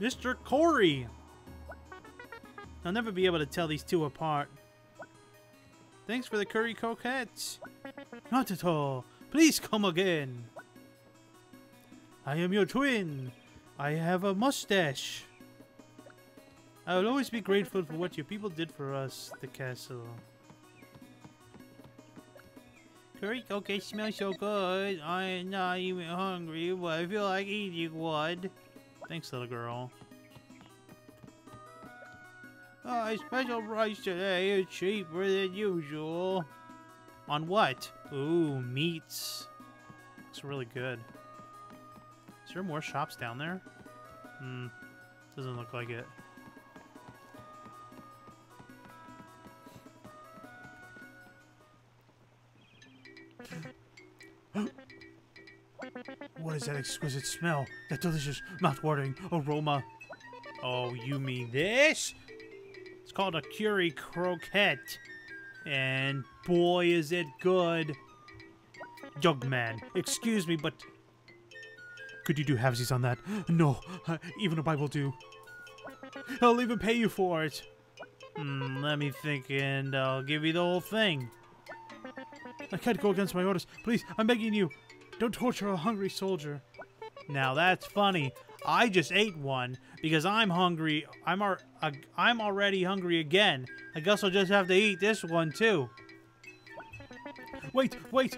Mr. Corey! I'll never be able to tell these two apart. Thanks for the curry croquettes. Not at all. Please come again. I am your twin. I have a mustache. I will always be grateful for what your people did for us, the castle. Curry croquettes smell so good. I'm not even hungry, but I feel like eating one. Thanks, little girl. A special price today is cheaper than usual. On what? Ooh, meats. It's really good. Is there more shops down there? Hmm. Doesn't look like it. What is that exquisite smell? That delicious, mouth-watering aroma. Oh, you mean this? It's called a curry croquette. And boy, is it good. Young man, excuse me, but... could you do halvesies on that? No, even a bite will do. I'll even pay you for it. Let me think, and I'll give you the whole thing. I can't go against my orders. Please, I'm begging you. Don't torture a hungry soldier. Now that's funny. I just ate one because I'm hungry. I'm already hungry again. I guess I'll just have to eat this one too. Wait, wait.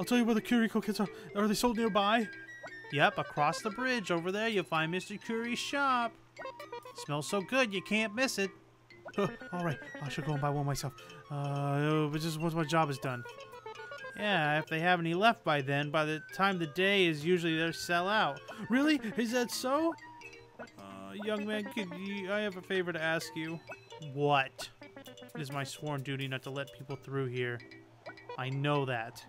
I'll tell you where the curry croquettes are. Are they sold nearby? Yep, across the bridge over there you'll find Mr. Curry's shop. It smells so good you can't miss it. Alright, I should go and buy one myself. But just once my job is done. Yeah, if they have any left by then, by the time the day is usually they're sell out. Really? Is that so? Young man, I have a favor to ask you. What? It is my sworn duty not to let people through here. I know that.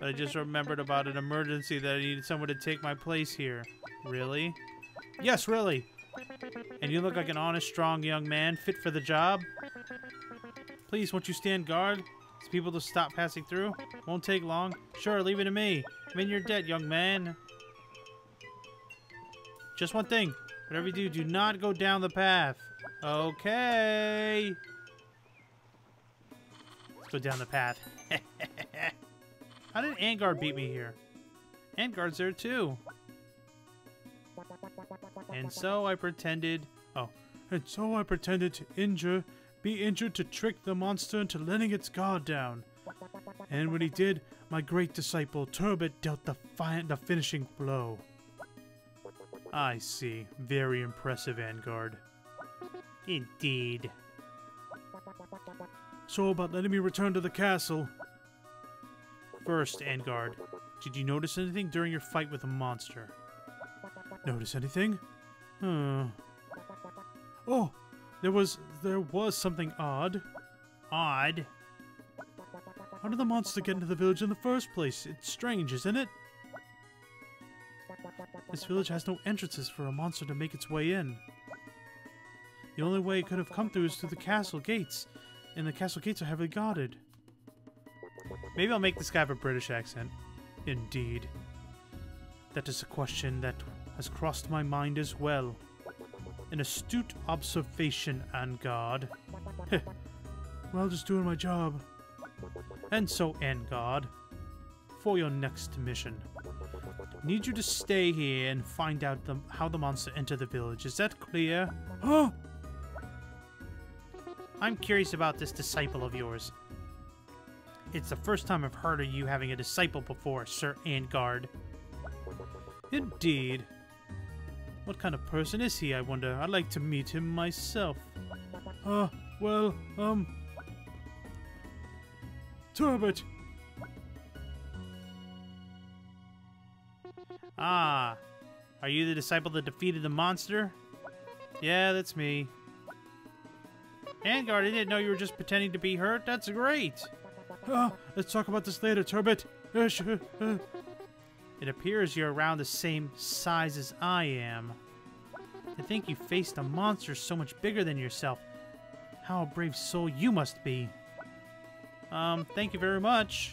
But I just remembered about an emergency that I needed someone to take my place here. Really? Yes, really. And you look like an honest, strong young man, fit for the job. Please, won't you stand guard? People to stop passing through. Won't take long. Sure, leave it to me. I'm in your debt, young man. Just one thing. Whatever you do, do not go down the path. Okay. Let's go down the path. How did Angar beat me here? Angar's there too. And so I pretended to be injured to trick the monster into letting its guard down. And when he did, my great disciple, Turbot, dealt the finishing blow. I see. Very impressive, Vanguard. Indeed. So about letting me return to the castle. First, Vanguard, did you notice anything during your fight with the monster? Notice anything? Oh! There was something odd. Odd? How did the monster get into the village in the first place? It's strange, isn't it? This village has no entrances for a monster to make its way in. The only way it could have come through is through the castle gates, and the castle gates are heavily guarded. Maybe I'll make this guy have a British accent. Indeed. That is a question that has crossed my mind as well. An astute observation, Angard. Well, just doing my job. And so, Angard, for your next mission, need you to stay here and find out how the monster entered the village. Is that clear? Oh! I'm curious about this disciple of yours. It's the first time I've heard of you having a disciple before, Sir Angard. Indeed. What kind of person is he, I wonder? I'd like to meet him myself. Turbot! Ah, are you the disciple that defeated the monster? Yeah, that's me. Vanguard, I didn't know you were just pretending to be hurt. That's great! Let's talk about this later, Turbot. It appears you're around the same size as I am. To think you faced a monster so much bigger than yourself. How a brave soul you must be. Thank you very much.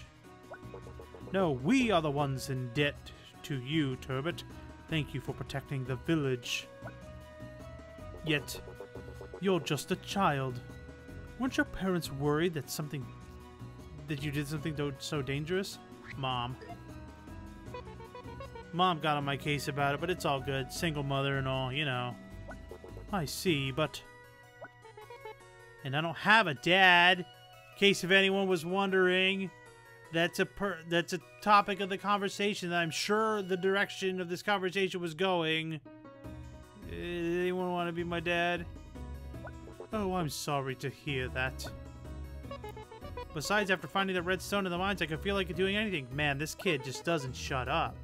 No, we are the ones in debt to you, Turbot. Thank you for protecting the village. Yet, you're just a child. Weren't your parents worried that you did something so dangerous? Mom got on my case about it, but it's all good. Single mother and all, you know. I see, but... And I don't have a dad. In case if anyone was wondering, that's a topic of the conversation that I'm sure the direction of this conversation was going. Did anyone want to be my dad? Oh, I'm sorry to hear that. Besides, after finding the redstone in the mines, I could feel like doing anything. Man, this kid just doesn't shut up.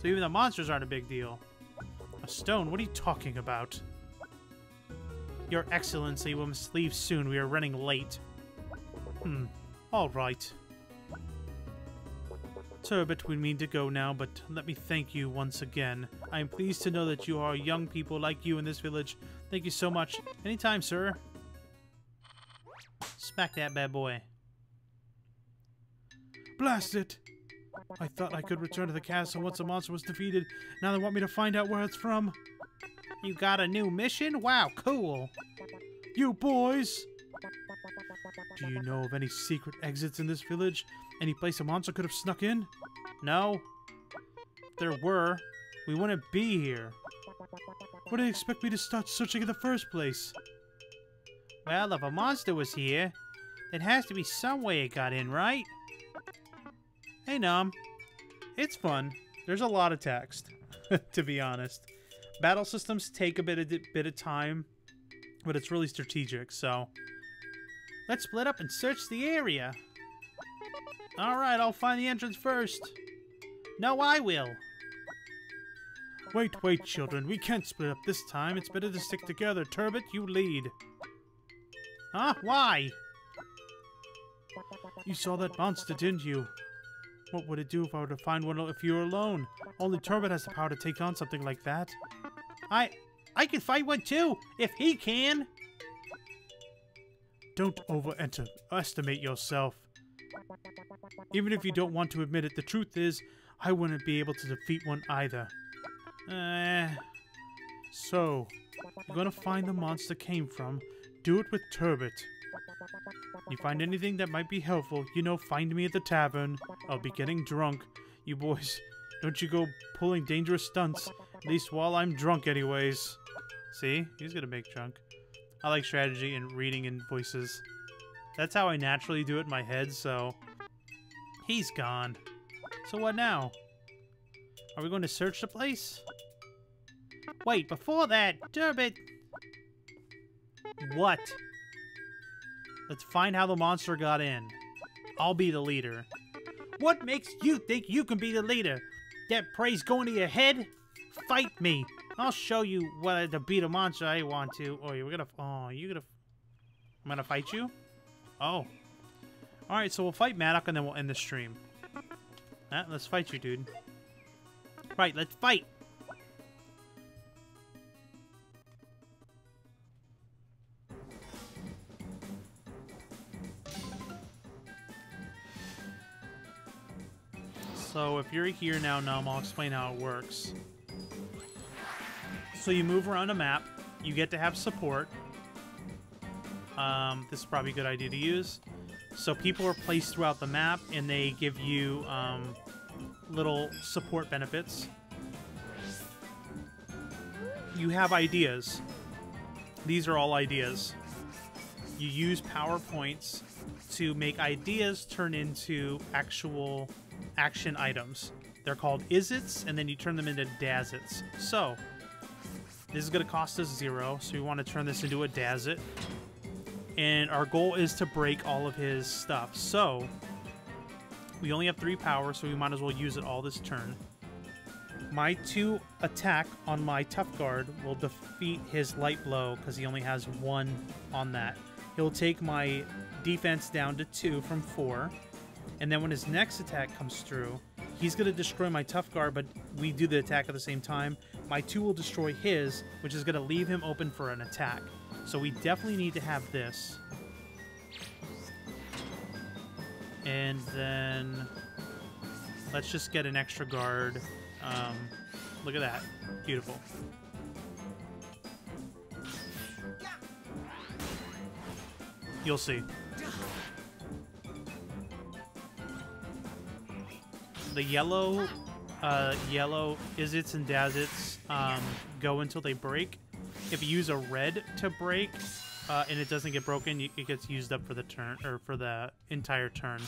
So even the monsters aren't a big deal. A stone? What are you talking about? Your Excellency, we must leave soon. We are running late. All right. Turbot, we mean to go now, but let me thank you once again. I am pleased to know that you are young people like you in this village. Thank you so much. Anytime, sir. Smack that bad boy. Blast it! I thought I could return to the castle once the monster was defeated. Now they want me to find out where it's from. You got a new mission? Wow, cool. You boys! Do you know of any secret exits in this village? Any place a monster could have snuck in? No. If there were, we wouldn't be here. What do you expect me to start searching in the first place? Well, if a monster was here, it has to be some way it got in, right? Hey, Nom. It's fun. There's a lot of text, to be honest. Battle systems take a bit of time, but it's really strategic, so... Let's split up and search the area. Alright, I'll find the entrance first. No, I will. Wait, wait, children. We can't split up this time. It's better to stick together. Turbot, you lead. Huh? Why? You saw that monster, didn't you? What would it do if I were to find one if you were alone? Only Turbot has the power to take on something like that. I can fight one too, if he can! Don't overestimate yourself. Even if you don't want to admit it, the truth is, I wouldn't be able to defeat one either. So, you're gonna find the monster came from, do it with Turbot. You find anything that might be helpful, you know, find me at the tavern. I'll be getting drunk. You boys, don't you go pulling dangerous stunts. At least while I'm drunk anyways. See? He's gonna make drunk. I like strategy and reading in voices. That's how I naturally do it in my head, so... He's gone. So what now? Are we going to search the place? Wait, before that, Turbot! What? Let's find how the monster got in. I'll be the leader. What makes you think you can be the leader? That prey's going to your head? Fight me! I'll show you whether to beat a monster I want to. Oh, you're gonna... Oh, you're gonna... I'm gonna fight you? Oh. Alright, so we'll fight Madoc and then we'll end the stream. Let's fight you, dude. Right, let's fight! So, if you're here now, Nom, I'll explain how it works. So you move around a map, you get to have support. This is probably a good idea to use. So people are placed throughout the map and they give you little support benefits. You have ideas. These are all ideas. You use PowerPoints to make ideas turn into actual action items. They're called isits, and then you turn them into dazits. So this is going to cost us 0, so we want to turn this into a Dazit. And our goal is to break all of his stuff. So, we only have 3 power, so we might as well use it all this turn. My 2 attack on my Tough Guard will defeat his Light Blow, because he only has 1 on that. He'll take my defense down to 2 from 4. And then when his next attack comes through, he's going to destroy my Tough Guard, but we do the attack at the same time. My 2 will destroy his, which is going to leave him open for an attack. So we definitely need to have this. And then... Let's just get an extra guard. Look at that. Beautiful. You'll see. The yellow, Izzets and Dazzets go until they break. If you use a red to break and it doesn't get broken, it gets used up for the turn or for the entire turn.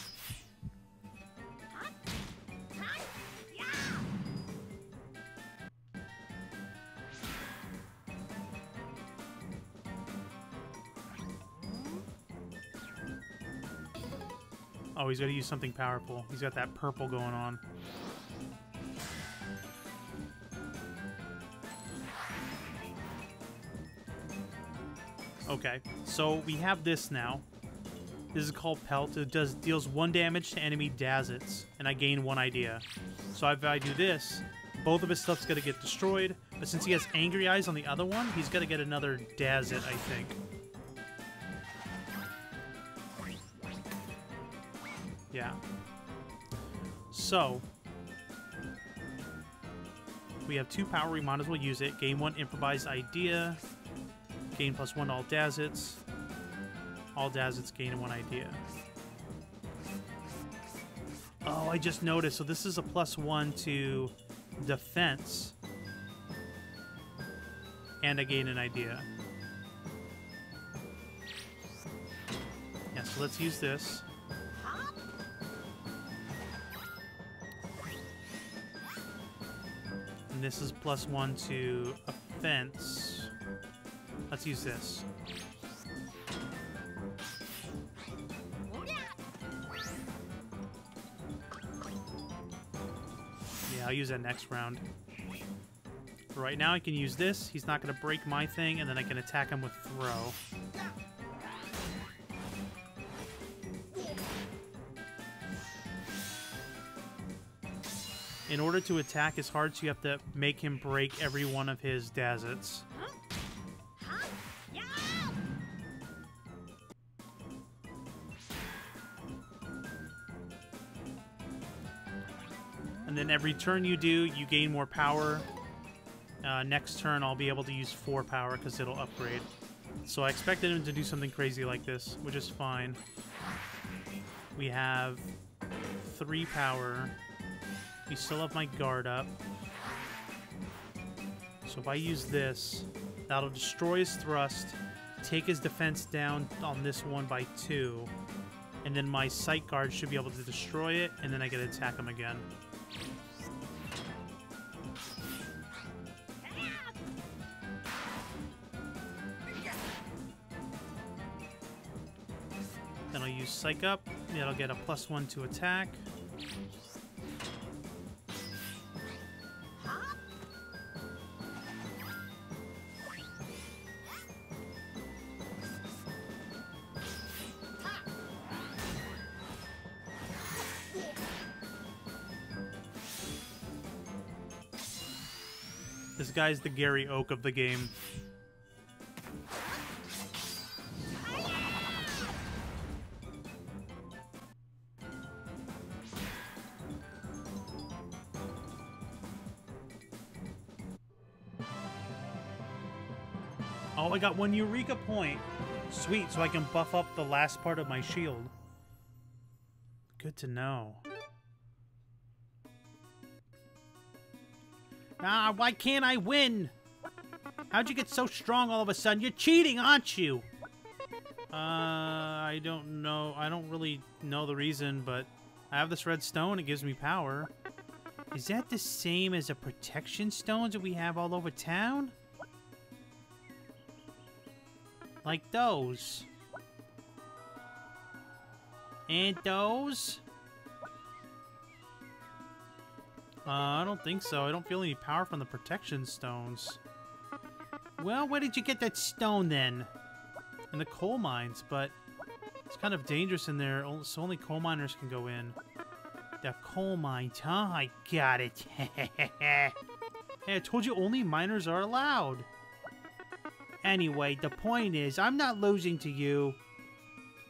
Oh, he's got to use something powerful. He's got that purple going on. Okay, so we have this now. This is called Pelt. It deals 1 damage to enemy Dazzets, and I gain 1 idea. So if I do this, both of his stuff's got to get destroyed, but since he has Angry Eyes on the other one, he's got to get another Dazzet, I think. Yeah. So we have 2 power. We might as well use it. Gain 1 improvised idea. Gain +1 all Dazzets. All Dazzets gain 1 idea. Oh, I just noticed. So this is a +1 to defense, and I gain an idea. Yeah. So let's use this. This is +1 to offense. Let's use this. Yeah, I'll use that next round. For right now, I can use this. He's not going to break my thing, and then I can attack him with throw. In order to attack his hearts, you have to make him break every one of his Dazzets. And then every turn you do, you gain more power. Next turn, I'll be able to use 4 power because it'll upgrade. So I expected him to do something crazy like this, which is fine. We have 3 power. We still have my guard up. So if I use this, that'll destroy his thrust, take his defense down on this one by 2, and then my sight guard should be able to destroy it, and then I get to attack him again. Then I'll use psych up, and that'll get a +1 to attack. This guy's the Gary Oak of the game. Oh, I got 1 Eureka point. Sweet, so I can buff up the last part of my shield. Good to know. Ah, why can't I win? How'd you get so strong all of a sudden? You're cheating, aren't you? I don't know. I don't really know the reason, but I have this red stone. It gives me power. Is that the same as the protection stones that we have all over town? Like those. And those? I don't think so. I don't feel any power from the protection stones. Well, where did you get that stone then? In the coal mines, but it's kind of dangerous in there, so only coal miners can go in. The coal mines, huh? I got it. Hey, I told you only miners are allowed. Anyway, the point is, I'm not losing to you.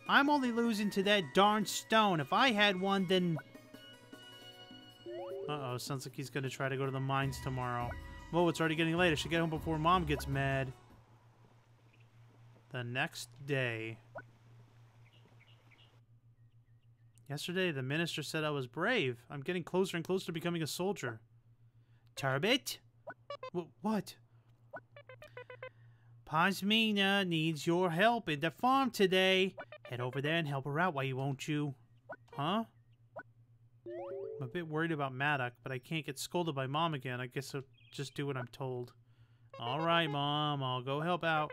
I'm only losing to that darn stone. If I had one, then... Uh-oh, sounds like he's going to try to go to the mines tomorrow. Whoa, it's already getting late. I should get home before Mom gets mad. The next day. Yesterday, the minister said I was brave. I'm getting closer and closer to becoming a soldier. Turbot? What? Pazmina needs your help at the farm today. Head over there and help her out, why won't you? Huh? I'm a bit worried about Maddox, but I can't get scolded by Mom again. I guess I'll just do what I'm told. Alright, Mom, I'll go help out.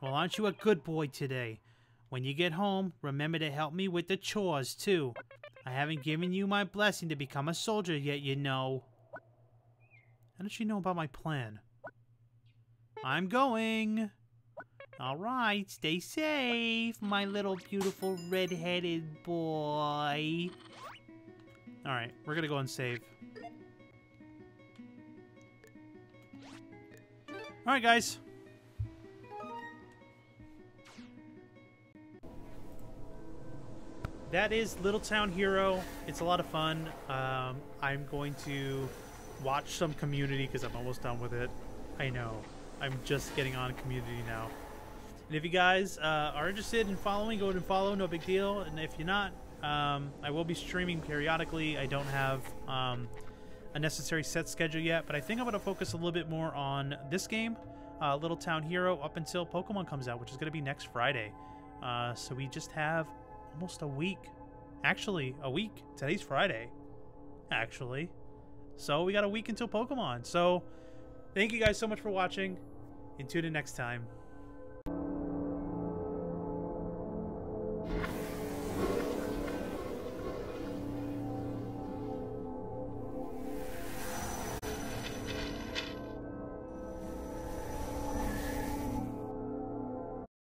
Well, aren't you a good boy today? When you get home, remember to help me with the chores, too. I haven't given you my blessing to become a soldier yet, you know. How did she know about my plan? I'm going. Alright, stay safe, my little beautiful red-headed boy. Alright, we're gonna go and save. Alright, guys. That is Little Town Hero. It's a lot of fun. I'm going to watch some Community because I'm almost done with it. I know. I'm just getting on Community now. And if you guys are interested in following, go ahead and follow. No big deal. And if you're not, I will be streaming periodically. I don't have a necessary set schedule yet, but I think I'm going to focus a little bit more on this game, Little Town Hero, up until Pokemon comes out, which is going to be next Friday. So we just have almost a week. Actually, a week. Today's Friday. Actually. So we got a week until Pokemon. So thank you guys so much for watching and tune in next time.